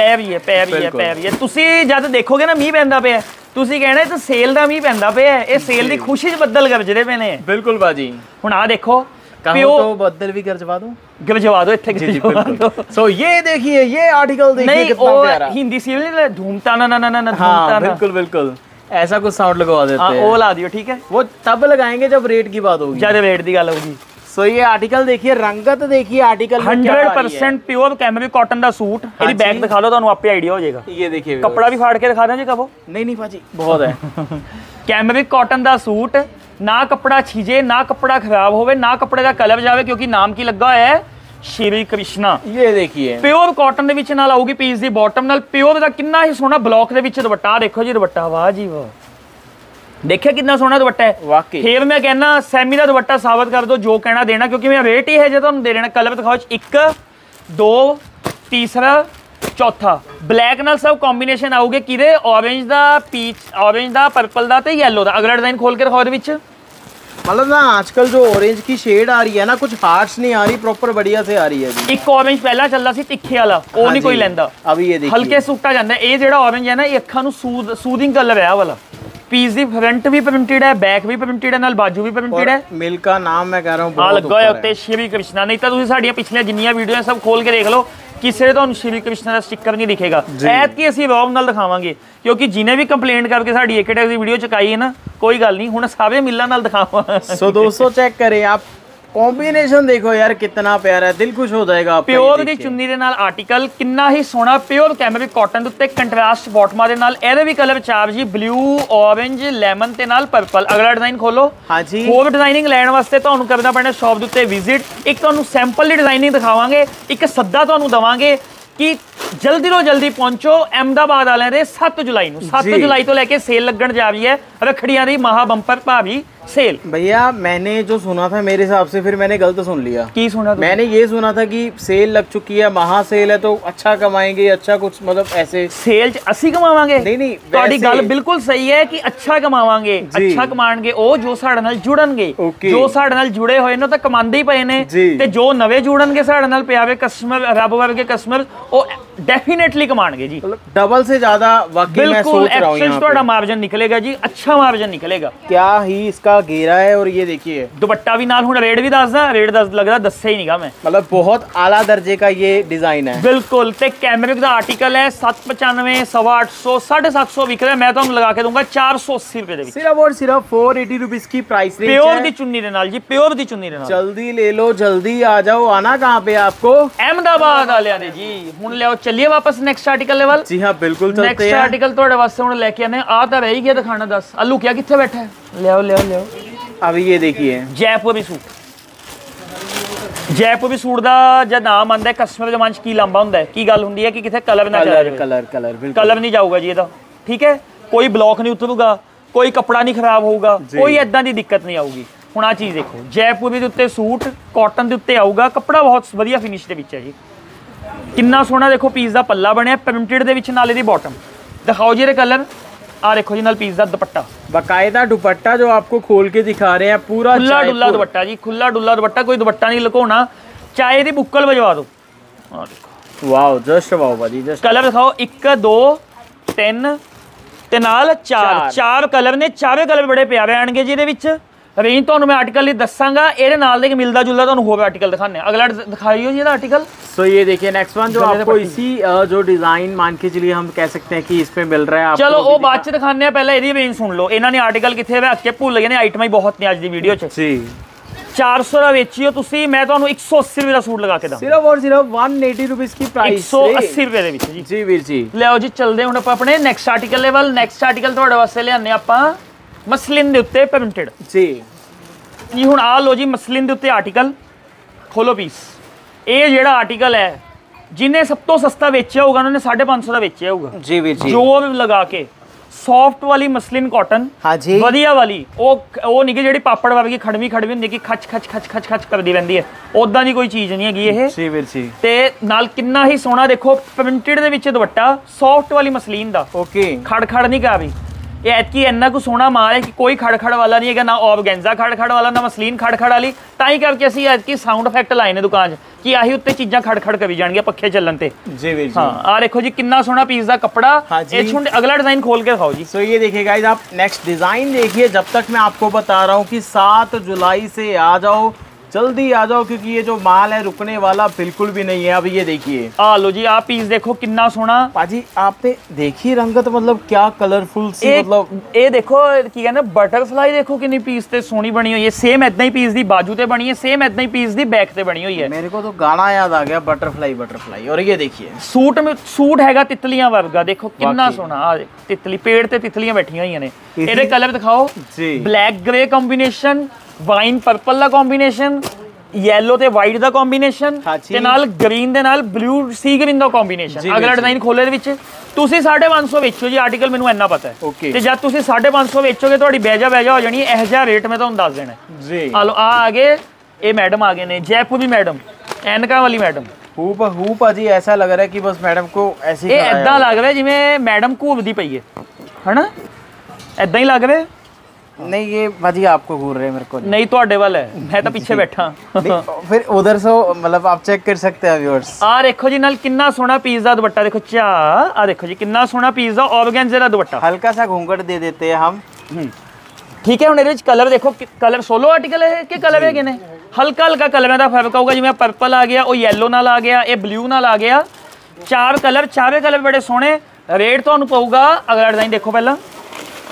पै रही है पै रही है पै रही है तुसीं जद देखोगे ना मींह पैंदा पिया ਤੁਸੀਂ ਕਹਿੰਦੇ ਤਾਂ ਸੇਲ ਦਾ ਮੀਂਹ ਪੈਂਦਾ ਪਿਆ ਇਹ ਸੇਲ ਦੀ ਖੁਸ਼ੀ ਚ ਬੱਦਲ ਗਰਜਦੇ ਪਏ ਨੇ ਬਿਲਕੁਲ ਬਾਜੀ ਹੁਣ ਆ ਦੇਖੋ तो बदल भी गरजवा दो गरजवा दो इत्थे गरजवा सो ये देखिए ये आर्टिकल देखिए कितना प्यारा हिंदी सीरियल धूमता ना ना ना ना हाँ बिल्कुल बिल्कुल ऐसा कुछ साउंड लगवा देते हैं वो ला दियो ठीक है वो तब लगाएंगे जब रेट की बात होगी ज्यादा रेट की गल होगी सो ये आर्टिकल देखिए रंगत देखिए article hundred percent pure cambric cotton का सूट मेरी बैग दिखा लो तो आपे आइडिया हो जाएगा ये देखिए कपड़ा भी फाड़ के दिखा दें जी कब नहीं नहीं भाजी बहुत है कैमरी कॉटन का सूट ना कपड़ा छीजे ना कपड़ा खराब होवे ना कपड़े का कलर जावे क्योंकि नाम की लगा है श्री कृष्णा ये देखिए प्योर कॉटन के नाल आऊगी पीस दी बॉटम नाल प्योर दा कितना ही सोहना ब्लॉक दे विच दुपट्टा देखो जी दुपट्टा वाह जी वाह देखिए कितना सोहना दुपट्टा है वाकई फिर मैं कहना सैमी का दुपट्टा साबित कर दो जो कहना देना क्योंकि मेरा रेट ही है जो तुहानू दे देना कलर दिखाओ एक दो तीसरा चौथा ब्लैक नाल सब कॉम्बीनेशन आओगे किदे ऑरेंज दा पीच ऑरेंज दा पर्पल दा ते येलो दा अगला डिजाइन खोल के रखो दे विच मतलब ना आजकल जो ऑरेंज की शेड आ रही है ना कुछ हार्ट्स नहीं आ रही प्रॉपर बढ़िया से आ रही है जी एक ऑरेंज पहला चलदा सी तिक्खे वाला ओ हाँ नहीं कोई लेंदा अब ये देखिए हल्के सूटा जांदा ए जेड़ा ऑरेंज है ना ये अखां नू सूद सूदिंग कलर है वाला पीस दी फ्रंट भी प्रिंटेड है बैक भी प्रिंटेड है नाल बाजू भी प्रिंटेड है मिल का नाम मैं कह रहा हूं बहुत लगा है उत्ते श्री कृष्णा नहीं तो तुसीं साडीਆਂ पिछले जिन्नियां वीडियो सब खोल के देख लो किसी तो श्री कृष्ण का स्टिकर नहीं दिखेगा ऐत की असीं रॉब नाल दिखावांगे क्योंकि जिन्हें भी कंप्लेंट करके साडी एक टैग दी वीडियो चकाई है ना कोई गल नहीं हुण सारे मिलां नाल दिखावांगे सो दोस्तों चेक करें आप कॉम्बिनेशन देखो यार कितना प्यारा है दिल खुश हो जाएगा प्योर दी चुन्नी दे नाल आर्टिकल कितना ही सोहना प्योर कैमरिक कॉटन दे उत्ते कंट्रास्ट बॉटमा दे नाल एदे भी कलर चार जी ब्लू ऑरेंज लेमन ते नाल पर्पल अगला डिजाइन खोलो हाँ जी होर डिजाइनिंग लैण वास्ते तुहानू करना पैणा शॉप दे उत्ते विजिट एक तुहानू सैंपल दी डिजाइनिंग दिखावांगे एक सद्दा तुहानू दवांगे कि जल्दी तो जल्दी पहुंचो अहमदाबाद वाले दे सात जुलाई नू सात जुलाई तो लेके सेल लगन जा रही है रखड़ियां दी महा बंपर भावी सेल भैया मैंने जो सुना था मेरे हिसाब से फिर मैंने गलत सुन लिया की सुना था? मैंने ये सुना था कि सेल लग चुकी है महा सेल है तो अच्छा कमाएंगे अच्छा कुछ मतलब ऐसे सेल असी कमावांगे नहीं नहीं तुहाडी गल बिल्कुल सही है कि अच्छा कमावांगे अच्छा कमाणगे ओ जो साडे नाल जुड़नगे जो साडे नाल जुड़े होए ने तां कमांदे ही पए ने ते जो नवे जुड़नगे साडे नाल प्यारे कस्टमर रब वर्गे कस्टमर ओ डेफिनेटली कमाएंगे जी डबल से ज्यादा वाकई मैं सोच रहा हूं यहां पे थोड़ा मार्जिन निकलेगा जी अच्छा मार्जिन निकलेगा क्या ही इसका घेरा है और ये देखिए दुपट्टा भी नाल हुण रेट भी दसदा रेट दस लग रहा दस ही नहींगा मैं मतलब बहुत आला दर्जे का ये डिजाइन है बिल्कुल ते कैमरिक दा आर्टिकल है सात सौ पचानवे सवा आठ सौ साढ़े सात सौ बिक रहा है मैं तो लगा के दूंगा चार सौ अस्सी रुपए सिर्फ और सिर्फ फोर एटी रुपीज की प्राइस रेंज प्योर दी चुन्नी दे नाल जी प्योर दी चुन्नी दे नाल जल्दी ले लो जल्दी आ जाओ आना कहां पे आपको अहमदाबाद वाले ने जी हुण ले चलिए वापस नेक्स्ट आर्टिकल लेवल जी हाँ बिल्कुल चलते हैं नेक्स्ट आर्टिकल थोड़े वास्ते हुण लेके आने आ तां रही गया दिखाना दस आ लुकिया कित्थे बैठा है ले आओ ले आओ ले आओ अब ये देखिए जयपुरी सूट जयपुरी सूट का जो नाम आता है कस्टमर का मंच की लंबा होंगे की गल होंगी है कि किसी कलर ना कलर कलर कलर कलर नहीं जाऊगा जी यदा, ठीक है। कोई ब्लॉक नहीं उतरूगा, कोई कपड़ा नहीं खराब होगा, कोई इदा की दिक्कत नहीं आऊगी। हुण आ चीज़ देखो, जयपुरी के उत्ते सूट कॉटन के उत्ते आऊगा, कपड़ा बहुत वधिया फिनिश के विच है जी। कितना सोहना देखो पीस का पल्ला बनिया प्रिंटेड दे विच, नाले दी बॉटम दिखाओ जी, ये कलर आ देखो जी, नाल पीस का दुपट्टा बकायदा दुपट्टा जो आपको खोल के दिखा रहे हैं, पूरा खुला डुला दुपट्टा जी, खुला डुला दुपट्टा, कोई दुपट्टा नहीं लुकाना। चाहे दी बुक्कल बजवा दो, वाओ जस्ट वाओ भाजी, जस्ट कलर दिखाओ, एक दो तीन ते नाल चार, चार कलर ने, चारों कलर बड़े प्यारे आएंगे जी। ये रेंज तो मैं आर्टिकल दसांगा, ये नाल मिलता जुलता तो होगा आर्टिकल दिखाने, अगला दिखाइयो जी आर्टिकल। सो so, ये देखिए नेक्स्ट वन जो आपको इसी जो डिजाइन मान के चलिए हम कह सकते हैं कि इसमें मिल रहा है, चलो वो बाद च दिखाने हैं, पहले ये रेंज सुन लो। इन्होंने आर्टिकल कितने रख के भूल गए ने, आइटम ही बहुत ने अज की वीडियो च। चार सौ का बेचियो तुसी, मैं तो एक सौ अस्सी रुपए का सूट लगा के दूं, सिर्फ और सिर्फ एक सौ अस्सी रुपए की प्राइस, एक सौ अस्सी रुपए दे विच जी। जी वीर जी लो जी, चलते हुण आपां अपने नैक्सट आर्टिकल दे वल। नैक्सट आर्टिकल तुहाडे वास्ते लिआने आपां मसलिन दे उत्ते प्रिंटेड जी जी। हुण आ लो जी मसलिन दे उत्ते आर्टिकल, खोलो पीस। ये जिहड़ा आर्टिकल है, जिन्हें सब तो सस्ता बेचा होगा उन्होंने साढ़े पांच सौ का बेचा होगा जी वीर जी, जो लगा के सॉफ्ट वाली मसलिन कॉटन वधिया वाली, वो वो नहीं कि जेडी पापड़ वाली खड़वी खड़वी होंदी कि खच खच खच खच खच करदी रहंदी है, ओदां दी कोई चीज़ नहीं हैगी ये जी वीर जी। ते नाल कितना ही सोहना देखो प्रिंटेड दे विच दुपट्टा, सॉफ्ट वाली मसलिन दा, ओके खड़ खड़ नहीं कर भी। ये ऐतकी इन्ना को सोहना मार है कि कोई खड़ खड़ वाला नहीं है, ना ऑर्गेंजा खड़ खड़ वाला, ना मसलिन खड़ खड़ वाली, ताई करके असी ऐतकी साउंड इफेक्ट लाए ने दुकान कि आही उत्ते चीज़ां खड़ खड़ करी जाएगी पक्खे चलन ते जी वीर जी। हाँ आ देखो जी कितना सोहना पीस का कपड़ा। हाँ जी अगला डिजाइन खोल के दिखाओ जी। सो ये देखिए गाइस, आप नेक्स्ट डिजाइन देखिए। जब तक मैं आपको बता रहा हूँ कि सात जुलाई से आ जाओ, जल्दी आ जाओ, क्योंकि ये जो माल है रुकने वाला बिल्कुल भी नहीं है। अब ये देखिए, आ लो जी आप पीस देखो कितना सोना पाजी, आपने देखी रंगत, मतलब क्या कलरफुल सी, मतलब ये देखो की कहना बटरफ्लाई, देखो कितनी पीस ते सोनी बनी हुई है। सेम इतना ही पीस दी बाजू ते बनी है, सेम इतना ही पीस दी बैक ते बनी हुई है। मेरे को तो गाना याद आ गया, बटरफ्लाई बटरफ्लाई। और ये देखिए सूट में, सूट हैगा तितलियां वर्गा, देखो कितना सोना, तितली पेड़ ते तितलियां बैठी हुई ने। ये कलर दिखाओ, black grey combination, wine purple का कॉम्बीनेशन, येलो ते वाइट का कॉम्बीनेशन, ते नाल ग्रीन दे नाल ब्लू सी ग्रीन का कॉम्बीनेशन। अगला डिजाइन खोले दे विच तुसी साढ़े पांच सौ बेचो जी आर्टिकल, मैनूं इन्ना पता है ओके। ते जब तुसी साढ़े पांच सौ बेचोगे तुहाडी बेजा बेजा हो जानी है, इह जा रेट मैं तुहानूं दस देना जी। आ लो आ आ गए ये मैडम आ गए ने, जयपुरी मैडम, एनका वाली मैडम, हूप हूप जी। ऐसा लग रहा है कि बस मैडम को ऐसी ये ऐदा लग रहा है जिवें मैडम घूरदी पई है, है ना, ऐदा ही लग रहा है। नहीं ये भाजी आपको घूर रहे हैं, मेरे को नहीं, नहीं तो वाला है, मैं तो पीछे बैठा फिर उधर से, मतलब आप चेक कर सकते हैं व्यूअर्स। आ देखो जी नाल कितना सोना पीस का दुपट्टा, देखो चा आ देखो जी कितना सोना पीस का ऑर्गेंजा का दुपट्टा, हल्का सा घूंघट दे देते हैं हम, ठीक है। हुण कलर देखो, कलर सोलो आर्टिकल है कि कलर है कि नहीं, हल्का हल्का कलर का फर्क होगा, जिवें पर्पल आ गया, वो येलो नाल आ गया, ये ब्लू नाल आ गया। चार कलर, चारे कलर बड़े सोहने, रेट तुहानूं पऊगा। अगला डिजाइन देखो पहला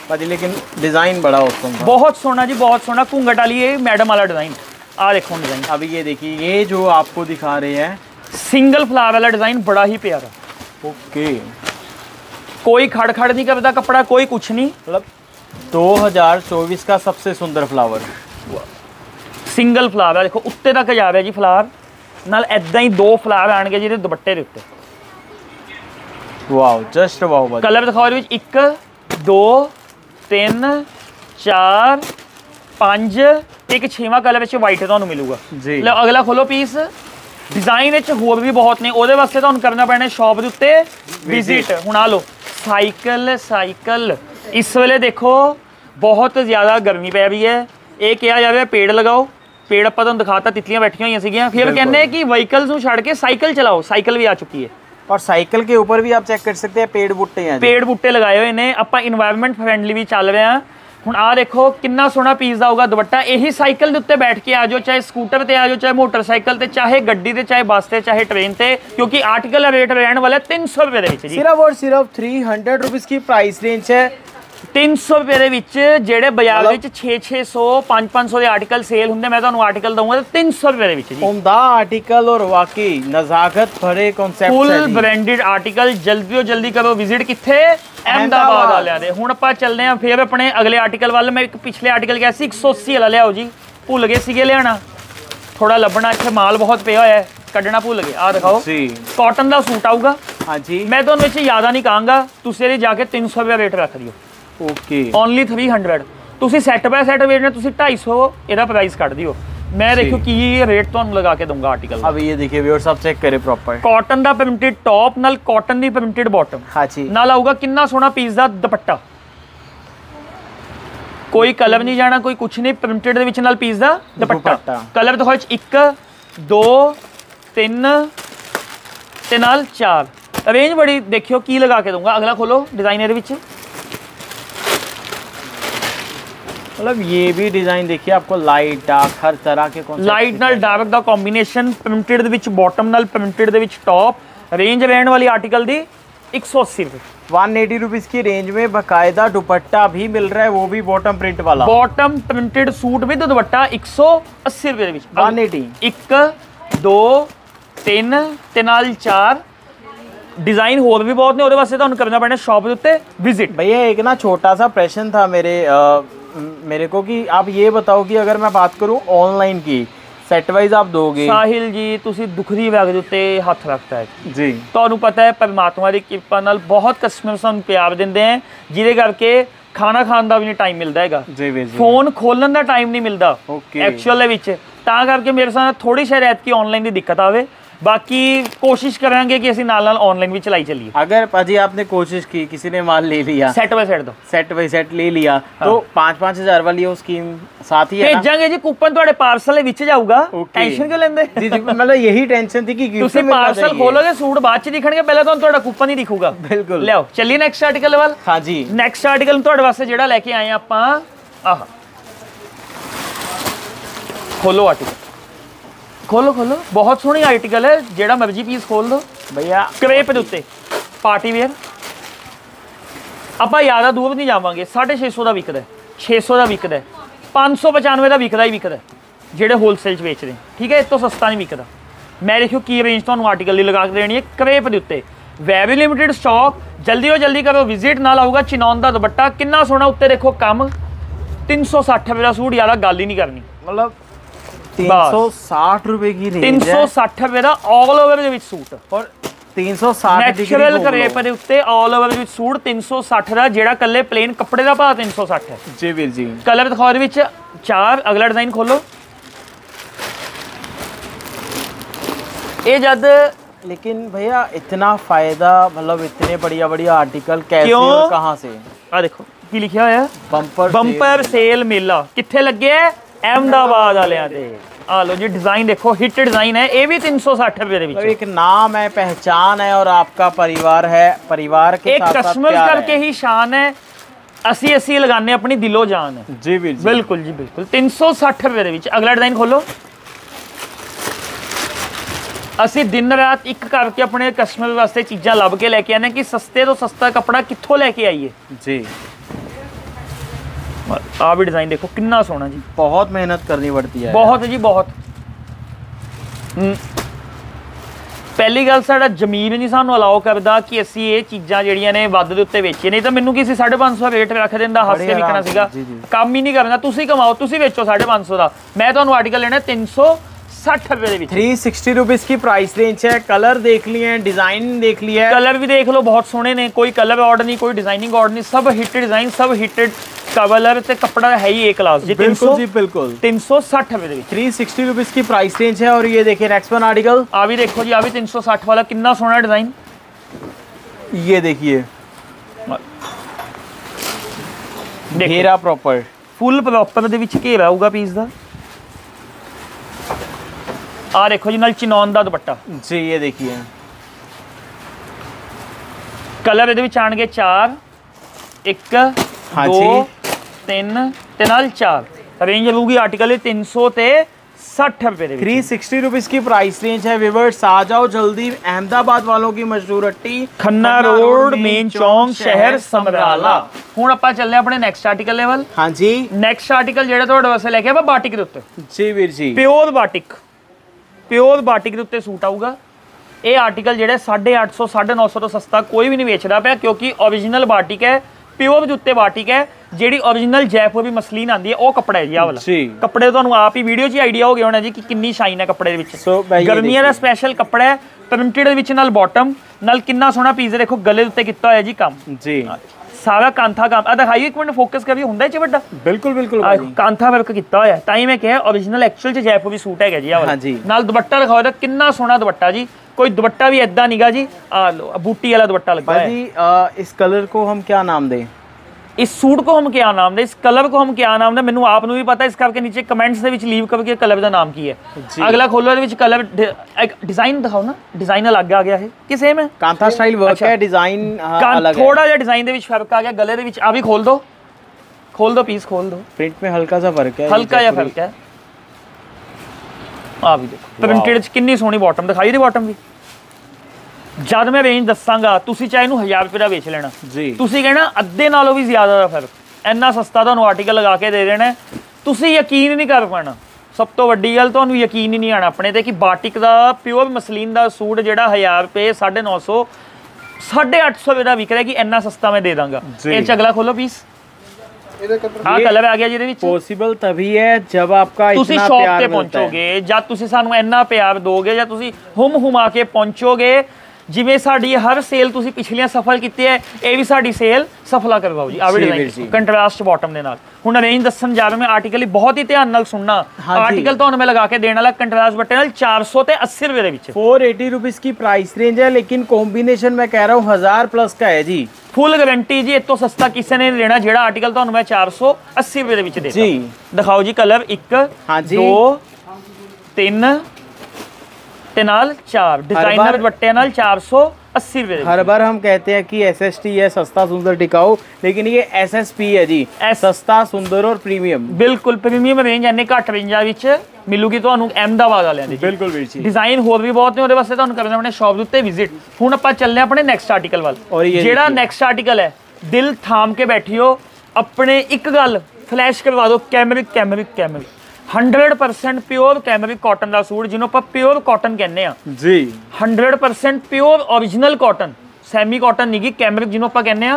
भाजी, लेकिन डिजाइन बड़ा होता है, बहुत सोना जी, बहुत सोना घूंघट वाली है मैडम वाला डिजाइन। आ देखो डिजाइन, अभी ये देखिए, ये जो आपको दिखा रहे हैं सिंगल फ्लावर वाला डिजाइन, बड़ा ही प्यारा ओके। कोई खड़ खड़ नहीं करता कपड़ा, कोई कुछ नहीं, मतलब दो हज़ार चौबीस का सबसे सुंदर फ्लावर सिंगल फ्लावर। देखो उत्ते तक जा रहा जी फ्लावर, नाल ऐदा ही दो फ्लावर आएंगे जी दुपट्टे के उत्ते, वाओ जस्ट वाओ। कलर दिखाओ, एक दो तीन चार पाँच, एक छेवां कलर में वाइट तुहानूं मिलेगा जी। लो अगला खोलो पीस, डिजाइन होर भी बहुत ने, उसदे वास्ते तुहानूं करना पैना शॉप के उत्ते विजिट। हुण आ लो साइकिल, साइकिल इस वेले देखो बहुत ज़्यादा गर्मी पै रही है, ये कहा जाए पेड़ लगाओ, पेड़ आपां तुहानूं दिखाता, तितलियां बैठियां हुई सीगियां। फिर कहने कि व्हीकल्स नूं छड्ड के साइकिल चलाओ, साइकिल भी आ चुकी है, और साइकिल के ऊपर भी आप चेक कर सकते हैं पेड़ बूटे हैं, पेड़ बूटे लगाए हुए ने। आपां इन्वायरमेंट फ्रेंडली भी चल रहे हैं। हुण आ देखो कितना सोहना पीस दा होगा दुपट्टा, यही साइकिल के उत्ते बैठ के आ जाओ, चाहे स्कूटर ते आ जाओ, चाहे मोटरसाइकिल ते, चाहे गड्डी ते, चाहे बस ते, चाहे ट्रेन ते, क्योंकि आर्टिकल का रेट रहने वाला तीन सौ रुपये के, सिर्फ और सिर्फ थ्री हंड्रेड रुपीज़ की प्राइस रेंज है। तीन सौ रुपये के जेडे बाजार में छे छे सौ पाँच पाँच सौ के आर्टिकल सेल होंगे, मैं तुहानूं आर्टिकल दूंगा तीन सौ रुपये के उमदा आर्टिकल, और वाकई नज़ाकत भरे कॉन्सेप्ट फुल ब्रांडेड आर्टिकल। जल्दी जल्दी करो विजिट, कितने अहमदाबाद वाले दे। हुण आपां चलने हैं फिर अपने अगले आर्टिकल वाल। मैं एक पिछले आर्टिकल क्या सी एक सौ अस्सी वाला लियाओ जी, भुल गए सीगे लियाना, थोड़ा लभना इत्थे माल बहुत पिया होया है, कड्ढना भूल गए। आ दिखाओ जी, कॉटन का सूट आऊगा। हाँ जी, मैं तुम्हें तो ज्यादा नहीं कहूँगा, तुम जाके तीन सौ रुपया रेट रख दियो। ओके, ओनली थ्री हंड्रेड तुम सैट बाय सैट वेचना, तुम ढाई सौ एदा प्राइस कट दियो। मैं देखो कि ये रेट तो लगा के दूंगा आर्टिकल। अब ये देखिए व्यूअर साहब, चेक करें प्रॉपर, कॉटन का प्रिंटेड टॉप नाल कॉटन दी प्रिंटेड बॉटम। हाँ जी, नाल आऊगा कितना सोहना पीस दा दुपट्टा, कोई कलर नहीं जाना, कोई कुछ नहीं, प्रिंटेड दे विच नाल पीस दा दुपट्टा। कलर दिखाओ, एक दो तीन ते नाल चार, रेंज बड़ी देखियो की लगा के दूंगा। अगला खोलो डिजाइनर विच, मतलब ये भी डिजाइन देखिए आपको, लाइट डार्क हर तरह के, लाइट नाल डार्क दा कॉम्बिनेशन, प्रिंटेड दे विच बॉटम नाल प्रिंटेड दे विच टॉप। रेंज रहने वाली आर्टिकल दी एक सौ अस्सी रुपीस की रेंज में, बकायदा दुपट्टा भी मिल रहा है, वो भी बॉटम प्रिंट वाला, बॉटम प्रिंटेड सूट भी, तो दुपट्टा एक सौ अस्सी रुपए दे विच। एक दो तीन ते नाल चार, डिजाइन होर भी बहुत ने, ओहदे वास्ते तुहानू करना पैना शॉप दे उत्ते विजिट। भैया एक ना छोटा सा प्रश्न था मेरे मेरे को कि आप ये बताओ कि अगर मैं बात करूं ऑनलाइन की, सेट वाइज आप दोगे? साहिल जी, तुसी दुखदी वैग दे उत्ते हथ रखता है जी, तुहानू पता है परमात्मा की कृपा नाल बहुत कस्टमर सानू प्यार दिंदे हैं, जिहदे करके खाना खाण दा भी नहीं टाइम मिलदा हैगा, फोन खोलण दा टाइम नहीं मिलदा एक्चुअल दे विच, तां करके मेरे साथ थोड़ी शायद ऐतकी ऑनलाइन दी दिक्कत आवे। बाकी कोशिश करांगे कि नाल नाल ऑनलाइन भी चलाई चलिए। अगर पाजी आपने कोशिश की, किसी ने माल ले लिया सेट बाय सेट, दो सेट बाय सेट ले लिया, हाँ। तो पाँच पाँच हजार वाली वो स्कीम साथ ही भेजेंगे जी, कूपन थोड़े पार्सल विच जाऊगा, टेंशन क्यों लेंदे जी। मतलब यही टेंशन थी कि तुसी पार्सल खोलोगे, सूट बाद च दिखणगे, पहले तो थोड़ा कूपन ही दिखूगा। बिल्कुल, लियाओ चलिए नेक्स्ट आर्टिकल वाल। हाँ जी, नेक्स्ट आर्टिकल थोड़े वास्ते जेड़ा लेके आए आपां, आह खोलो आर्टिकल, खोलो खोलो, बहुत सोहनी आर्टिकल है, जेड़ा मर्जी पीस खोल दो भैया। क्रेप दे उत्ते पार्टी वेयर, आपां ज्यादा दूर नहीं जावांगे, साढ़े छे सौ का विकदा है, छे सौ का विकदा है, पाँच सौ पचानवे का विकदा ही विकदा, जेड़े होलसेल बेचते हैं, ठीक है, इस तो सस्ता नहीं विकदा। मैं देखियो की रेंज तुहानू आर्टिकल दी लगा के देनी है क्रेप दे उत्ते, वैरी लिमिटेड स्टॉक, जल्दी तो जल्दी करो विजिट। नाल आऊगा चिनौन का दुपट्टा, कितना सोहना, उत्ते देखो कम, तीन सौ साठ रुपये का सूट, ज्यादा गल ही नहीं करनी, मतलब तीन सौ साठ रुपए की रेंज, तीन सौ साठ रुपए का ऑल ओवर दे विच सूट, और तीन सौ साठ नेचुरल क्रेप दे उत्ते ऑल ओवर दे विच सूट तीन सौ साठ दा, जेड़ा कल्ले प्लेन कपड़े दा भाव तीन सौ साठ है जी वीर जी। कलर दिखाओ दे विच चार। अगला डिजाइन खोलो, ए जद लेकिन भैया इतना फायदा, मतलब इतने बढ़िया बढ़िया आर्टिकल कैसे और कहां से? आ देखो की लिखा हुआ है, बंपर बंपर सेल मेला, किथे लगे है? अहमदाबाद वालियां दे। आ लो जी डिजाइन देखो, हिट डिजाइन है, ये भी तीन सौ साठ रुपए दे विच। एक नाम है, पहचान है, और आपका परिवार है, परिवार के एक कस्टमर करके ही शान है, अस्सी अस्सी लगाने अपनी दिलो जान है जी बिल्कुल, बिल्कुल जी बिल्कुल, तीन सौ साठ रुपए दे विच। अगला डिजाइन खोलो। असी दिन रात एक करके अपने कस्टमर वास्ते चीज़ा लभ के लेके आने कि सस्ते तो सस्ता कपड़ा कित्थों लेके आइए जी। आ भी डिजाइन देखो कितना सोहना जी, बहुत मेहनत करनी पड़ती है, बहुत है जी बहुत। पहली गल साडा जमीर नहीं सानू अलाउ करदा कि असी ये चीज़ां जेड़ियां ने वादे दे उत्ते बेचीए, नहीं तो मैनू किसी साढ़े पाँच सौ रेट रख देंदा, हस के विकना सीगा, काम ही नहीं करना। तुसी कमाओ, तुसी बेचो साढ़े पाँच सौ का, मैं तुहानू आर्टिकल लेना तीन सौ साठ रुपए दे। थ्री सिक्सटी रुपीज की प्राइस रेंज है। कलर देख लिए, डिजाइन देख लिया, कलर भी देख लो, बहुत सोहने ने, कोई कलर ऑर्डर नहीं, कोई डिजाइनिंग ऑर्डर नहीं, सब हिट डिजाइन, सब हिटेड कवलर ते कपड़ा है ही एक क्लास जी। बिल्कुल जी बिल्कुल, तीन सौ साठ रुपए, थ्री सिक्सटी रुपीज की प्राइस रेंज है। और ये देखिए नेक्स्ट वन आर्टिकल, आ भी देखो जी, आ भी तीन सौ साठ वाला, कितना सोहना डिजाइन, ये देखिए घेरा प्रॉपर, फुल प्रॉपर दे विच घेरा आऊगा पीस दा। आ देखो जी नाल चिनौन दा दुपट्टा जी, ये देखिए कलर इहदे विच आउणगे चार, एक दो तीन ते नाल चार, रेंज होगी आर्टिकल तीन सौ ते साठ रुपये, थ्री सिक्सटी रुपीज़ की प्राइस रेंज है। व्यूअर्स आ जाओ जल्दी, अहमदाबाद वालों की मशहूर हट्टी खन्ना रोड मेन चौंक, शहर समराला। हूँ आप चलने अपने नेक्स्ट आर्टिकल लेवल। हाँ जी, नेक्स्ट आर्टिकल जेड़ा तुहाडे वास्ते लेके आवां बाटिक दे उत्ते जी वीर जी, प्योर बाटिक, प्योर बाटिक के उत्ते सूट आऊगा। यह आर्टिकल जेड़ा साढ़े आठ सौ साढ़े नौ सौ तो सस्ता कोई भी नहीं बेचता पाया, क्योंकि ओरिजिनल बाटिक है, प्योर जूते बाटिक है, ਜਿਹੜੀ ओरिजिनल जयपुरी मसलीन आंदी है वो कपड़ा है जी। आ वाला कपड़े तो आप ही वीडियो जी आइडिया हो गया होना जी कि कितनी शाइन है कपड़े दे विच। गर्मियां दा स्पेशल कपड़ा है प्रिंटेड विच नाल बॉटम नाल कितना सोहना पीस देखो गले उत्ते कितना होया जी काम जी सारा कांथा काम। आ दिखाइए एक मिनट फोकस करिए हुंदा है जी बड़ा बिल्कुल बिल्कुल कांथा वर्क कितना होया टाइम है क्या ओरिजिनल एक्चुअल च जयपुरी सूट है जी। आ वाला नाल दुपट्टा दिखाओ दा कितना सोहना दुपट्टा जी कोई दुपट्टा भी ऐदा नहीं गा जी। आ लो बूटी वाला दुपट्टा लगा है भाई। इस कलर को हम क्या नाम दें, इस सूट को हम क्या नाम दें, इस कलर को हम क्या नाम दें, मैनू आप नू भी पता है। इस करके नीचे कमेंट्स दे विच लीव करके कलर का नाम की है। अगला खोलो दे विच कलर एक डिजाइन दिखाओ ना, डिजाइन अलग आ गया है कि सेम है कांथा स्टाइल वर्क है डिजाइन अलग है थोड़ा जिहा डिजाइन दे विच फर्क आ गया। गले दे विच आ भी खोल दो खोल दो पीस खोल दो प्रिंट में हल्का सा फर्क है हल्का या फर्क है। आ भी देखो प्रिंटेड च कितनी सोहनी बॉटम दिखाई दी बॉटम भी। जब मैं रेंज दसांगा तुसी चाहे नू हजार रुपये का बेच लेना जी तुसी कहना अद्धे नालों भी ज्यादा का फर्क इन्ना सस्ता तो आर्टिकल लगा के दे देना तुसी यकीन नहीं कर पाना। सब तो वड्डी गल तो यकीन ही नहीं आना अपने ते कि बाटिक का प्योर मसलीन का सूट जिहड़ा हजार रुपये साढ़े नौ सौ साढ़े अठ सौ रुपये का विक रहा है कि इन्ना सस्ता मैं दे दांगा। इस अगला खोलो पीस आ कलर आ गया जिहदे विच पॉसिबल तभी है जब आपका तुसी शॉप ते पहुंचोगे जब तुसी सानू इन्ना प्यार दोगे या तुसी हुम हुमा के पहुंचोगे जिमें साड़ी हर सेल तुसी पिछलियां सफल की है ये भी साड़ी सेल सफला करवाओ जी। आवे कंट्रास्ट बॉटम के नाल हुण रेंज दस्सन जा रहा मैं आर्टिकल बहुत ही ध्यान नाल सुनना। आर्टिकल तो मैं लगा के देने वाला कंट्रास्ट बट्टे नाल चार सौ ते अस्सी रुपए दे विच चार सौ अस्सी रुपीस की प्राइस रेंज है लेकिन कॉम्बिनेशन मैं कह रहा हूँ हजार प्लस का है जी फुल गारंटी जी। इस तो सस्ता किसी ने लेना जो आर्टिकल तो मैं चार सौ अस्सी रुपए दे विच देता जी। दिखाओ जी कलर एक दो तीन नाल चार डिजाइनर दुपट्टे नाल चार सौ अस्सी रुपए। हर बार हम कहते हैं कि एस एस टी है सस्ता सुंदर टिकाऊ लेकिन ये एस एस पी है जी सस्ता सुंदर और प्रीमियम बिल्कुल प्रीमियम रेंज इन्नी घट रेंजा विच मिलूगी तुहानू अहमदाबाद वालियां दी बिल्कुल बिल्कुल। डिजाइन होर भी बहुत ने उहदे वास्ते तुहानू करना अपने शॉप उत्ते विजिट। हुण आपां चलने अपने नैक्सट आर्टिकल वाल और जिहड़ा नैक्सट आर्टिकल है दिल थाम के बैठियो अपने एक गल फ्लैश करवा दो cambric cambric cambric hundred percent pure cambric cotton का सूट जिन्हों पर प्योर कॉटन कहने हैं जी। Hundred percent pure original cotton semi cotton नहीं गी कैमरिक जिन्हों पर कहने हैं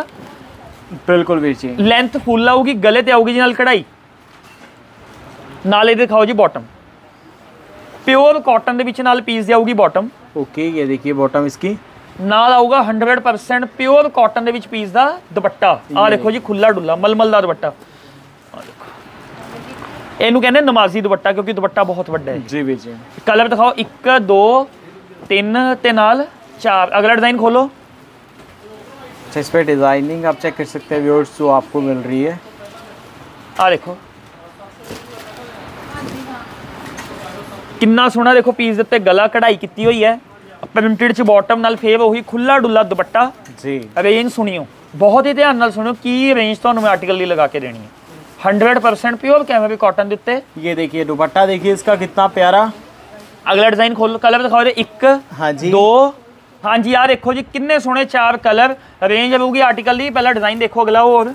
बिल्कुल भी जी। लेंथ फुल आऊगी गले ते आऊगी जिनाल कढ़ाई नाले दिखाओ जी बॉटम प्योर कॉटन के बीच नाल पीस जाऊगी बॉटम ओके ये देखिए बॉटम इसकी नाल आऊगा हंड्रेड परसेंट प्योर कॉटन के बीच पीस का दुपट्टा आ देखो जी खुला डुला मलमल का दुपट्टा इनू कहने नमाजी दुपट्टा क्योंकि दुपट्टा बहुत वड्डा है जी भी जी। कलर दिखाओ एक दो तीन ते नाल चार अगला डिजाइन खोलो। इस पे डिजाइनिंग आप चेक कर सकते हैं व्यूअर्स जो आपको मिल रही है आ देखो कितना सोहना देखो पीस देते गला कढ़ाई की हुई है प्रिंटेड च बॉटम नाल फेव हुई खुला डुला दुपट्टा जी। रेंज सुनियो बहुत ही ध्यान नाल सुनियो की रेंज तुहानू मैं आर्टिकल लगा के देनी है हंड्रेड परसेंट प्योर कैमरे कॉटन दिते ये देखिए दुपट्टा देखिए इसका कितना प्यारा। अगला डिजाइन खोलो कलर दिखाओ एक हाँ जी दो हाँ जी यार देखो जी किन्ने सोने चार कलर रेंज आऊगी आर्टिकल दी। पहला डिजाइन देखो अगला और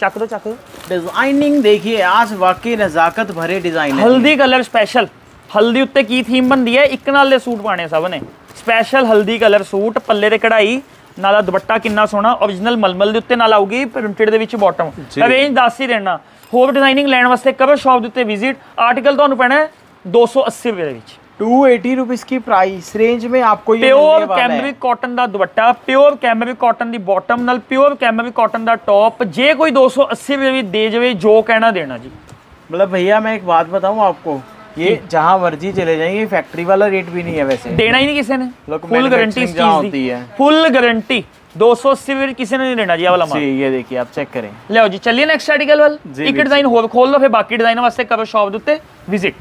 चक दो चक दो डिजाइनिंग देखिए आज वाकई नजाकत भरे डिजाइन हल्दी कलर स्पेशल हल्दी उत्ते की थीम बनती है एक नाल दे सूट पाने सब ने स्पेशल हल्दी कलर सूट पल्ले ते कढ़ाई नाला दुपट्टा कितना सोहना ओरिजिनल मलमल के उत्ते नाल आऊगी प्रिंटेड दे विच बॉटम रेंज दस ही देना। होर डिजाइनिंग लैन वास्ते कवर शॉप उत्ते विजिट आर्टिकल तुहानू पैना है दो सौ अस्सी रुपए दे विच दो सौ अस्सी रुपीस की प्राइस रेंज में आपको ये प्योर कैमरिक कॉटन का दुपट्टा प्योर कैमरिक कॉटन की बॉटम नाल प्योर कैमरिक कॉटन का टॉप जे कोई दो सौ अस्सी रुपए दे जाए जो कहना देना जी। मतलब भैया मैं एक बात बताऊँ आपको ये जहाँ मर्जी चले जाएंगे फैक्ट्री वाला रेट भी नहीं है वैसे देना ही नहीं किसी ने फुल गारंटी होती है फुल गारंटी दो सौ अस्सी किसी ने नहीं देना जी वाला जी। ये देखिए आप चेक करें लो जी चलिए नेक्स्ट आर्टिकल वाल एक डिजाइन होर खोल लो फिर बाकी डिजाइन वास्ते करो शॉप उत्ते विजिट।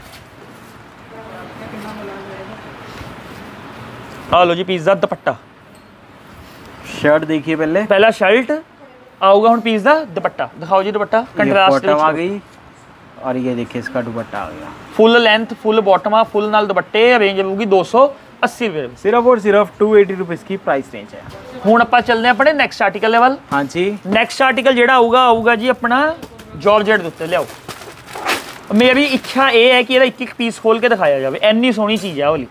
आ लो जी पीस का दुपट्टा शर्ट देखिए पहले पहला शर्ट आऊगा हुण पीस का दुपट्टा दिखाओ जी दुपट्टा कंट्रास्ट आ गई और ये देखिए इसका दुपट्टा आ गया फुल लेंथ फुल बॉटम आ फुल नाल दुपट्टे रेंज होगी दो सौ अस्सी रुपये सिर्फ और सिर्फ टू एटी रुपीज़ की प्राइस रेंज है। हुण आपां चलदे आं अपने नैक्सट आर्टिकल वाल हाँ जी। नैक्सट आर्टिकल जिहड़ा आऊगा आऊगा जी अपना जॉर्जेट दे उत्ते लिआओ मेरी इच्छा यह है कि इहदा इक इक पीस खोल के दिखाया जाए इन्नी सोहनी चीज़ है वाली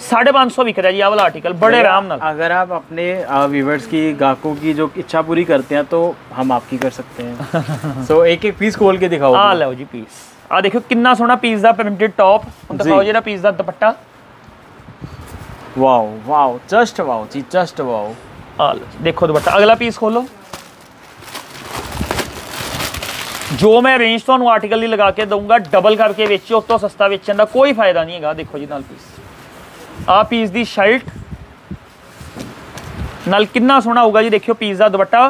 साढ़े पाँच सौ बिक रहा है ये वाला आर्टिकल बड़े आराम नाल। अगर आप अपने व्यूवर्स की ग्राहकों की जो इच्छा पूरी करते हैं तो हम आपकी कर सकते हैं। सो एक एक पीस खोल के दिखाओ। हाँ लो जी पीस आ देखो कितना सोना पीस दा प्रिंटेड टॉप हम दिखाओ जी ना पीस दा दुपट्टा। वाओ वाओ जस्ट वाओ जी जस्ट वाओ। आ देखो दुपट्टा अगला पीस खोलो। जो मैं रेंज तो आर्टिकल ही लगा के दूंगा डबल करके बेचो तो सस्ता बेचने का कोई फायदा नहीं है। देखो जी नाल पीस आ पीस दी शर्ट नाल कितना सोना होगा जी। देखियो पीस दा दुपट्टा।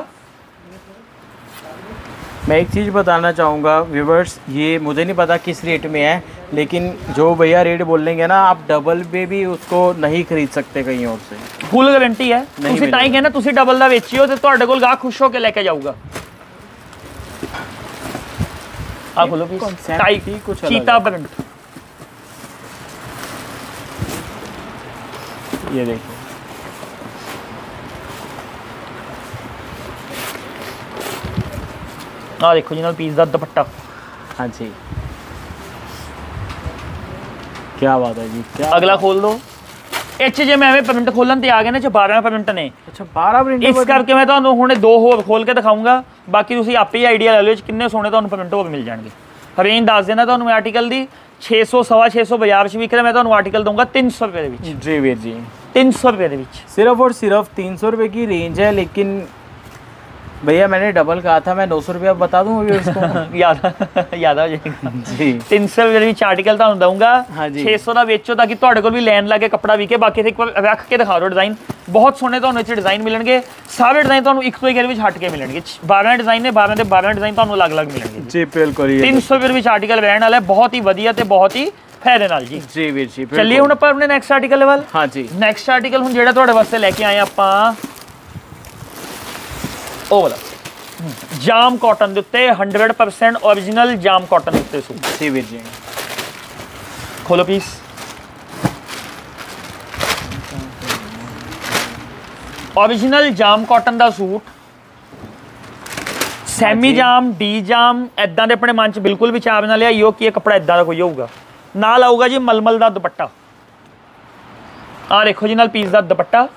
मैं एक चीज़ बताना चाहूँगा व्यूवर्स, ये मुझे नहीं पता किस रेट में है लेकिन जो भैया रेट बोलेंगे ना आप डबल पे भी उसको नहीं खरीद सकते कहीं और से। फुल गारंटी है तुसी ताई कहना तुसी डबल दा बेचियो तो तुहाडे कोल गाहक खुश होकर लेके जाऊगा। आप बोलो टाई कुछ चीता ब्रांड ये देखो आ देखो जी ना पीस दा दुपट्टा। हाँ जी क्या बात है जी क्या। अगला खोल दो एच जे मैं प्रिंट खोलन ते आ गए ना जो बारह प्रिंट ने। अच्छा बारह प्रिंट इस करके मैं तुहानू हुणे दो होर खोल के दिखाऊंगा बाकी तुसी आपे ही आइडिया ला लो कितने सोने तुहानू प्रिंट होर मिल जाएंगे। रेंज दस देना तुहानू आर्टिकल दी छे सौ सवा छे सौ बाजार च विकदा मैं तुहानू आर्टिकल दूंगा तीन सौ रुपए दे विच। जी वीर जी तीन सौ रुपए दे विच सिर्फ और सिर्फ तीन सौ रुपए की रेंज है। लेकिन भैया मैंने डबल कहा था मैं नौ सौ रुपया बता दूँ याद याद हो जाएगा जी। तीन सौ रुपये आर्टिकल तुम दूंगा। हाँ जी छे सौ का बेचो ताकि तुहाडे कोल भी लैन लाके कपड़ा विके। बाकी एक बार रख के दिखा दो डिजाइन बहुत सोहने तुहानू इत्थे डिजाइन मिलणगे। सारे डिजाइन तुहानू एक तो एक विच हट के मिलणगे। बारह डिजाइन ने बारह के बारह डिजाइन तुहानू अलग अलग मिलणगे जी। बिल्कुल तीन सौ रुपये आर्टिकल रहण वाला बहुत ही वधिया ते बहुत ही फायदे नाल जी। जी वीर जी चलिए हुण आपां अपने नैक्सट आर्टिकल वाल। हाँ जी नैक्सट आर्टिकल हुण जिहड़ा तुहाडे वास्ते लैके आए आपां ओ वाला जाम कॉटन दे उत्ते hundred percent original jam cotton उत्ते सूट। जी वीर जी खोलो पीस। ओरिजिनल जाम कॉटन का सूट सैमी जाम डी जाम इदा के अपने मन च बिल्कुल विचार ना लिया यो कि यह कपड़ा इदा का कोई होगा नाल आऊगा जी मलमल का दुपट्टा। आ देखो जी नाल पीस का दुपट्टा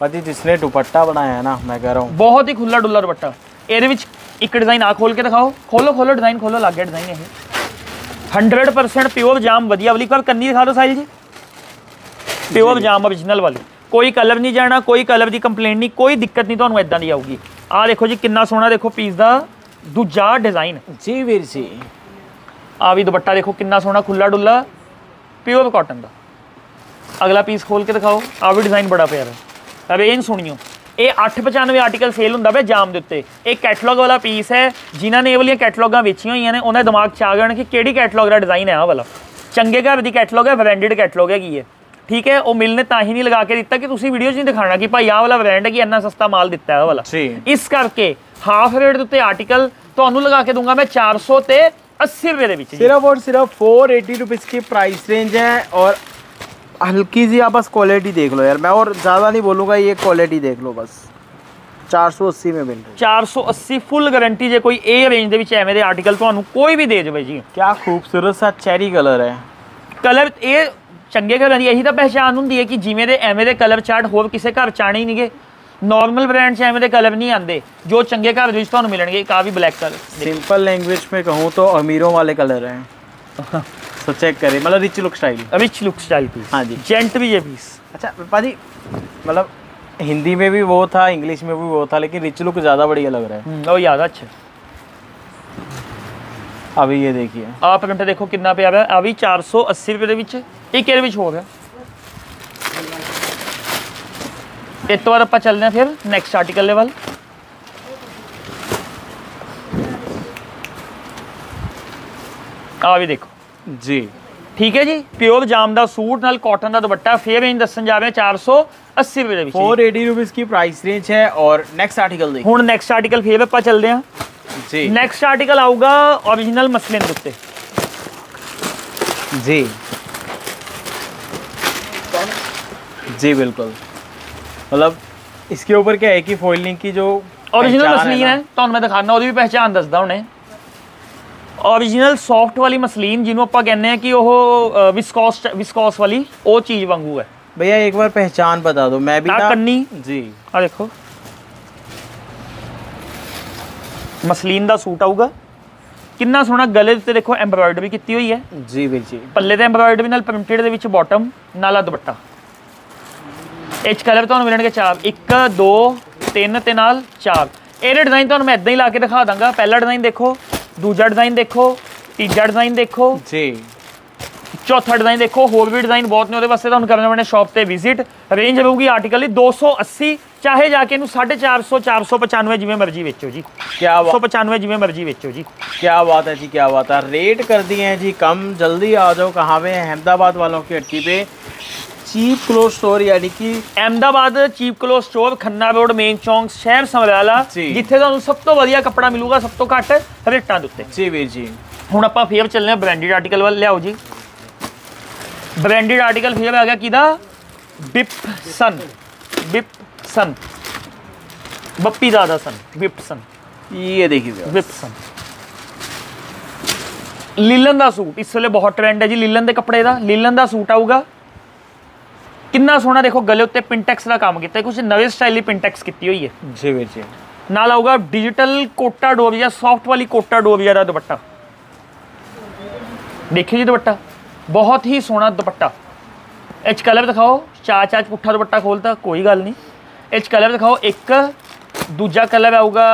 भाजी जिसने दुपट्टा बनाया है ना मैं कह रहा हूँ बहुत ही खुला डुला दुपट्टा। ये एक डिज़ाइन आ खोल के दिखाओ। खोलो खोलो डिज़ाइन खोलो लागे डिज़ाइन ये हंड्रेड परसेंट प्योर जाम वधिया वाली। एक बार कन्नी दिखा दो साहिल जी प्योर जाम ओरिजिनल वाली कोई कलर नहीं जाना कोई कलर की कंप्लेंट नहीं कोई दिक्कत नहीं तो इदा की आऊगी। आ देखो जी किन्ना सोहना देखो पीस का दूजा डिज़ाइन। जी वीर जी आ भी दुपट्टा देखो किन्ना सोहना खुला डुला प्योर कॉटन का। अगला पीस खोल के दिखाओ। आ भी डिज़ाइन बड़ा प्यारा है। रेंज सुनियो ये अठ पचानवे आर्टिकल सेल होंदा पे जाम दे उत्ते। ये कैटलॉग वाला पीस है जिन्होंने ये वाली कैटलॉगा बेचिया हुई ने उन्हें दिमाग च आ गए कि किहड़ी कैटलॉग का डिज़ाइन है। आ वाला चंगे घर की कैटलॉग है ब्रांडेड कैटलॉग हैगी है ठीक है। वो मिलने ता ही नहीं लगा के दिता कि तुसी वीडियो नहीं दिखाना कि भाई आ वाला ब्रांड है कि इन्ना सस्ता माल दिता है वाला। इस करके हाफ रेट के उत्ते आर्टिकल तुहानू लगा के दूंगा मैं चार सौ ते अस्सी रुपए दे विच। सिर्फ और सिर्फ फोर एटी रुपीज़ की प्राइस रेंज है। और हल्की सी आप बस क्वालिटी देख लो यार मैं और ज़्यादा नहीं बोलूँगा ये क्वालिटी देख लो बस चार सौ अस्सी में मिल रही चार सौ अस्सी फुल गारंटी। जो कोई ए रेंज के है मेरे आर्टिकल तो कोई भी दे जाए जी। क्या खूबसूरत सा चैरी कलर है कलर ये चंगे घर यही तो पहचान होंगी है कि जिमें के एवें के कलर चार्ट होर किसी घर च आने ही नहीं गए। नॉर्मल ब्रांड से एवें के कलर नहीं आते जो चंगे घर तुम्हें मिलेंगे। एक आ भी ब्लैक कलर सिंपल लैंग्वेज में कहूँ तो अमीरों वाले कलर हैं। तो चेक करें मतलब rich look style rich look style piece. हाँ जी जेंट भी ये पीस अच्छा पाजी मतलब हिंदी में भी वो था इंग्लिश में भी वो था लेकिन रिच लुक ज़्यादा बढ़िया लग रहा है और ज़्यादा अच्छा। अभी ये देखिए आप प्रिंट देखो कितना प्यारा है। अभी चार सौ अस्सी रुपये एक एयर हो गया। इस तो बाद आप चलते हैं फिर नैक्सट आर्टिकल वाल। आ भी देखो जी ठीक है जी प्योर जाम का सूट नाल कॉटन का दुपट्टा फेयर रेंज दसन जा रहे हैं चार सौ अस्सी रुपए की फोर एटी रुपीज़ की प्राइस रेंज है। और नैक्सट आर्टिकल देखो हूँ नैक्सट आर्टिकल फिर आप चलते हैं जी। नैक्सट आर्टिकल आऊगा ओरिजिनल मसलिन के उत्ते जी जी बिल्कुल मतलब इसके ऊपर क्या है कि फॉइलिंग की जो ओरिजिनल मसलिन है तो मैं दिखाना वो भी पहचान दसदा उन्हें ओरिजिनल सॉफ्ट वाली मसलिन जिन्हों आप कहने कि वह विस्कोस विस्कोस वाली वो चीज़ वांगू है। भैया एक बार पहचान बता दो, मैं भी ना करनी जी। हाँ देखो मसलिन का सूट आऊगा कितना सोहना, गले ते देखो एम्ब्रॉयडरी की हुई है जी वीर जी, पल्ले ते एम्ब्रॉयडरी नाल प्रिंटेड दे विच बॉटम नाला दुपट्टा। इस कलर तुहानू मिलणगे चार, एक दो तीन ते नाल चार। इहदे डिजाइन तुहानू मैं इदां ही ला के दिखा दांगा। पहला डिजाइन देखो, दूजा डिजाइन देखो, तीजा डिजाइन देखो जी, चौथा डिजाइन देखो। होर भी डिजाइन बहुत ने, उहदे वास्ते तुहानू करना पैना शॉप ते विजिट। रेंज होगी आर्टिकल दी दो सौ अस्सी, चाहे जाके इनू साढ़े चार सौ चार सौ पचानवे जिमें मर्जी बेचो जी। क्या बात, सौ पचानवे जिमें मर्जी बेचो जी। क्या बात है जी, क्या बात है। रेट कर दिए हैं जी कम, जल्दी आ जाओ। कहाँ पे? अहमदाबाद वालों की हट्टी पे, चीप क्लोथ स्टोर, यानी कि Ahmedabad cheap cloth store, Khanna road main चौंक, शहर समराला, जिथे तुहानू सब तो वधिया कपड़ा मिलूगा सब तो घट रेटां दे उत्ते जी वीर जी। हुण आपां फिर चलने ब्रांडिड आर्टिकल वाल, लियाओ जी ब्रांडिड आर्टिकल। फिर आ गया किदा बिपसन, बिप सन बप्पी दादा सन विपसन, ये देखिए विपसन। लीलन का सूट इस वे बहुत ट्रेंड है जी, लीलन के कपड़े का। लीलन का सूट आऊगा कितना सोहना, देखो गले उत्ते पिंटैक्स का काम किया, कुछ नवे स्टाइली पिंटैक्स की हुई है जी वीर जी। नाल आऊगा डिजिटल कोटा डोरिया, सॉफ्ट वाली कोटा डोरिया का दुपट्टा। देखिए जी दुपट्टा बहुत ही सोहना दुपट्टा। इस कलर दिखाओ, चार चार पुट्ठा दुपट्टा खोलता कोई गल नहीं। इस कलर दिखाओ एक, दूजा कलर आऊगा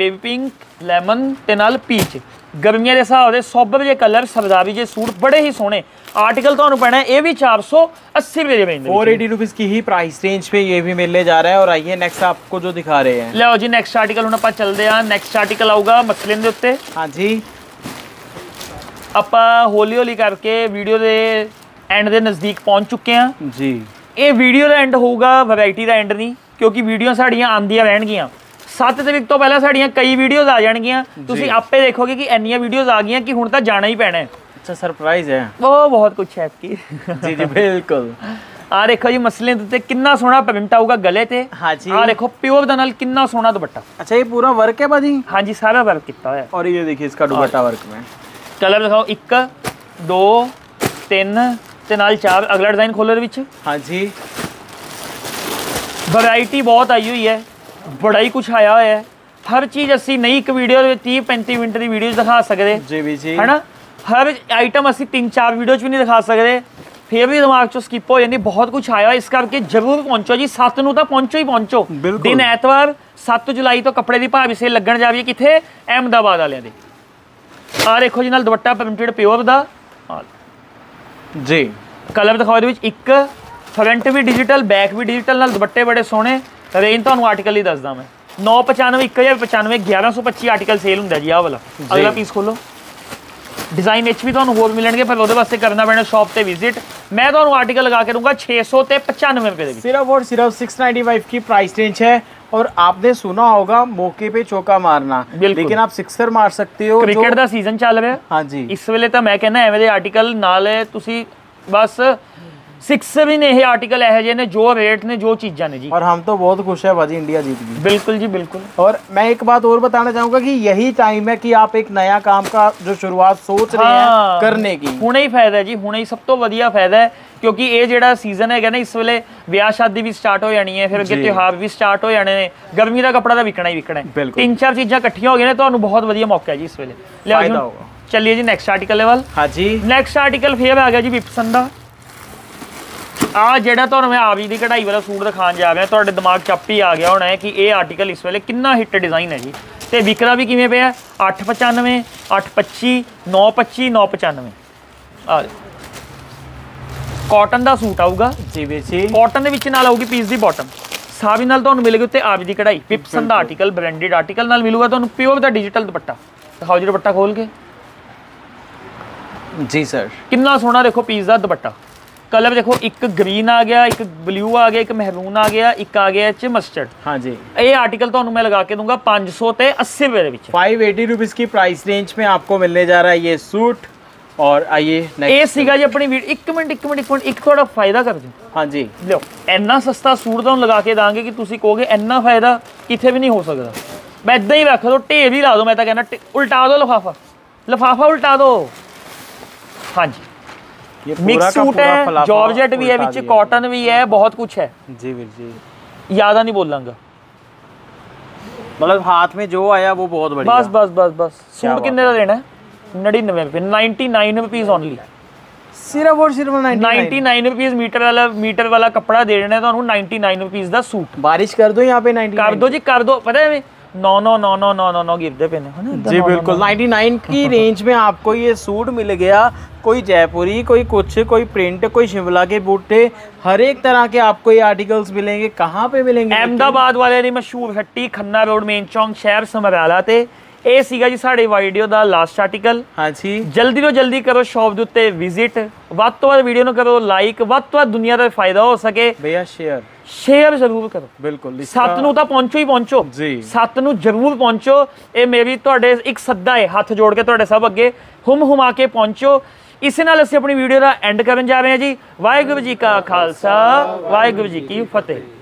बेबी पिंक लैमन ते नाल पीच। गर्मियों के हिसाब से सोबर जे कलर सरदारी जे सूट बड़े ही सोहने। आर्टिकल तो पैना है ये भी चार सौ अस्सी रुपये, फोर एटी रुपीज़ की ही प्राइस रेंज पे ये भी मिलने जा रहा है। और आइए नेक्स्ट आपको जो दिखा रहे हैं, लो जी नेक्स्ट आर्टिकल हम आप चलते हैं। नैक्सट आर्टिकल आऊगा मसलिन के उत्ते। हाँ जी आप हौली हौली करके वीडियो के एंड के नज़दीक पहुँच चुके हैं जी। ये वीडियो का एंड होगा, वैरायटी का एंड नहीं, क्योंकि वीडियो साड़ियाँ आंदियाँ रहनगियां। सत्त तरीक तो पहले साड़ियाँ कई वीडियोज़ आ जाएंगियां, तुसी आपे देखोगे कि इन्नियां वीडियोज़ आ गई कि हुण तां जाना ही पैना है। अच्छा सरप्राइज़ है वो, बहुत कुछ है आपकी जी जी बिल्कुल। आ देखो जी मसलिन दे उत्ते कितना सोहना प्रिंट आऊगा गले ते। हाँ जी आ देखो प्योर दा नाल कितना सोहना दुपट्टा। अच्छा ये पूरा वर्क है भाजी? हाँ जी सारा वर्क किया है। और ये देखिए इसका दुपट्टा वर्क में। कलर दिखाओ एक दो तीन ते नाल चार। अगला डिजाइन खोलो दे विच। हाँ जी वैरायटी बहुत आई हुई है, बड़ा ही कुछ आया हुआ है। हर चीज़ असी नहीं एक वीडियो तीस पैंती मिनट की वीडियो दिखा सकते जी वी जी, है ना। हर आइटम असी तीन चार वीडियो भी नहीं दिखा सकते, फिर भी दिमाग चो स्किप हो जाती। बहुत कुछ आया, इस करके जरूर पहुँचो जी। सत्त नूं तां पहुँचो ही पहुँचो। दिन ऐतवार सत्त जुलाई तो कपड़े की भावी सेल लगन जा रही है कितने अहमदाबाद वाले दे। आ देखो जी नाल दुपट्टा प्रिंटेड प्योर दा जी। कलर दिखाओ दे एक, फ्रंट भी डिजिटल बैक भी डिजिटल नाल दुपट्टे बड़े सोहने। रेंज तुहानू आर्टिकल ही दसदा मैं, नौ पचानवे एक हज़ार पचानवे ग्यारह सौ पच्ची आर्टिकल सेल हुंदा जी। आह वाला अगला पीस खोलो। डिजाइन इच भी तुहानू होर मिलणगे, पर उहदे वास्ते करना पैना शॉप ते विजिट। मैं तुहानू आर्टिकल लगा के दूंगा छे सौ ते पचानवे रुपये दे, सिर्फ और सिर्फ सिक्स नाइनटी फाइव की प्राइस रेंज है। और आपने सुना होगा मौके पे चौका मारना, लेकिन आप सिक्सर मार सकते हो। क्रिकेट का सीजन चल रहा है हाँ जी, इस वेले तो मैं कहना एवें दे आर्टिकल नाल तुसी बस सिक्सर ही ने। यह आर्टिकल यह जे ने जो रेट ने जो चीज़ा ने जी, और हम तो बहुत खुश है भाजी इंडिया जीत गई। बिल्कुल जी बिल्कुल। और मैं एक बात और बताना चाहूँगा कि यही टाइम है कि आप एक नया काम का जो शुरुआत सोच रहे हैं करने की, हुणे ही फायदा है जी, हुणे ही सब तो वधिया फायदा है। क्योंकि ये जिहड़ा सीजन है ना, इस वेले ब्याह शादी भी स्टार्ट हो जानी है, फिर अगे त्यौहार भी स्टार्ट हो जाने ने, गर्मी का कपड़ा तो विकना ही विकना है। तीन चार चीज़ा इकट्ठियां हो गई ने, तो बहुत वधिया मौका है जी इस वेले, फायदा होगा। चलिए जी नैक्सट आर्टिकल वाल। हाँ जी नैक्सट आर्टिकल फिर आ गया जी विपसन का। आ जेड़ा तो मैं आवी दी कढ़ाई वाला सूट दिखाने जा रहा, तो दिमाग चप ही आ गया होना है कि ये आर्टिकल इस वेले कितना हिट डिज़ाइन है जी। तो विकरा भी किमें पे है, अठ पचानवे अठ पच्ची नौ पच्ची नौ पचानवे। आ कॉटन का सूट आऊगा जी वी जी, कॉटन के विच नाल आऊगी पीस की बॉटम। सावी नाल तुहानू मिलेगी उत्ते आवी दी कढ़ाई। विपसन का आर्टिकल ब्रांडेड आर्टिकल नाल मिलूगा तुहानू प्योर दा डिजिटल दुपट्टा। दिखाओ जी दुपट्टा खोल के जी सर, कितना सोहना देखो पीस का दुपट्टा। कलर देखो एक ग्रीन आ गया, एक ब्लू आ गया, एक महरून आ गया, एक आ गया च मस्टर्ड। हाँ जी ये आर्टिकल तो मैं लगा के दूंगा पाँच सौ ते अस्सी रुपये, फाइव एटी रुपीज़ की प्राइस रेंज में आपको मिलने जा रहा है ये सूट। और आइए ये सीगा जी अपनी वीडियो, एक मिनट एक मिनट एक मिनट एक थोड़ा फायदा कर दो। हाँ जी लो, इन्ना सस्ता सूट तो लगा के देंगे कि तुम कहोगे इन्ना फायदा कितने भी नहीं हो सकता। मैं इदा ही रख दो, ढेर ही ला दो, मैं तो कहना उल्टा दो लिफाफा लिफाफा उल्टा दो। हाँ जी, मिक्स सूट है, जॉर्जेट भी है, बीच कॉटन भी है, बहुत कुछ है जी वीर जी। ज्यादा नहीं बोलांगा, मतलब हाथ में जो आया वो बहुत बढ़िया। बस बस बस बस। सूट कितने का लेना है? निन्यानवे रुपये, नाइनटी नाइन रुपीज ओनली, सिर्फ और सिर्फ नाइनटी नाइन रुपीज। मीटर वाला मीटर वाला कपड़ा दे देना है नाइनटी नाइन रुपीज का सूट। बारिश कर दो यहाँ पे, कर दो जी कर दो। पता है नौ नौ नौ नौ नौ नौ नौ गिरते पे जी बिल्कुल। निन्यानवे की रेंज में आपको ये सूट मिल गया। कोई जयपुरी, कोई कुछ, कोई प्रिंट, कोई शिमला के बूटे, हर एक तरह के आपको ये आर्टिकल्स मिलेंगे। कहाँ पे मिलेंगे? अहमदाबाद वाले ने मशहूर हट्टी, खन्ना रोड मेन चौंक, शहर समराला ते। ਇਹ ਸੀਗਾ ਜੀ ਸਾਡੇ ਵੀਡੀਓ ਦਾ ਲਾਸਟ ਆਰਟੀਕਲ। ਹਾਂਜੀ, ਜਲਦੀ ਤੋਂ ਜਲਦੀ ਕਰੋ ਸ਼ੌਪ ਦੇ ਉੱਤੇ ਵਿਜ਼ਿਟ, ਵੱਧ ਤੋਂ ਵੱਧ ਵੀਡੀਓ ਨੂੰ ਕਰੋ ਲਾਈਕ, ਵੱਧ ਤੋਂ ਵੱਧ ਦੁਨੀਆ ਦਾ ਫਾਇਦਾ ਹੋ ਸਕੇ ਭਈਆ ਸ਼ੇਅਰ ਸ਼ੇਅਰ ਜ਼ਰੂਰ ਕਰੋ। ਬਿਲਕੁਲ, ਸੱਤ ਨੂੰ ਤਾਂ ਪਹੁੰਚੋ ਹੀ ਪਹੁੰਚੋ ਜੀ, ਸੱਤ ਨੂੰ ਜ਼ਰੂਰ ਪਹੁੰਚੋ। ਇਹ ਮੇਰੀ ਤੁਹਾਡੇ ਇੱਕ ਸੱਦਾ ਹੈ, ਹੱਥ ਜੋੜ ਕੇ ਤੁਹਾਡੇ ਸਭ ਅੱਗੇ ਹੁਮ ਹੁਮਾ ਕੇ ਪਹੁੰਚੋ। ਇਸੇ ਨਾਲ ਅਸੀਂ ਆਪਣੀ ਵੀਡੀਓ ਦਾ ਐਂਡ ਕਰਨ ਜਾ ਰਹੇ ਹਾਂ ਜੀ। ਵਾਹਿਗੁਰੂ ਜੀ ਕਾ ਖਾਲਸਾ, ਵਾਹਿਗੁਰੂ ਜੀ ਕੀ ਫਤਿਹ।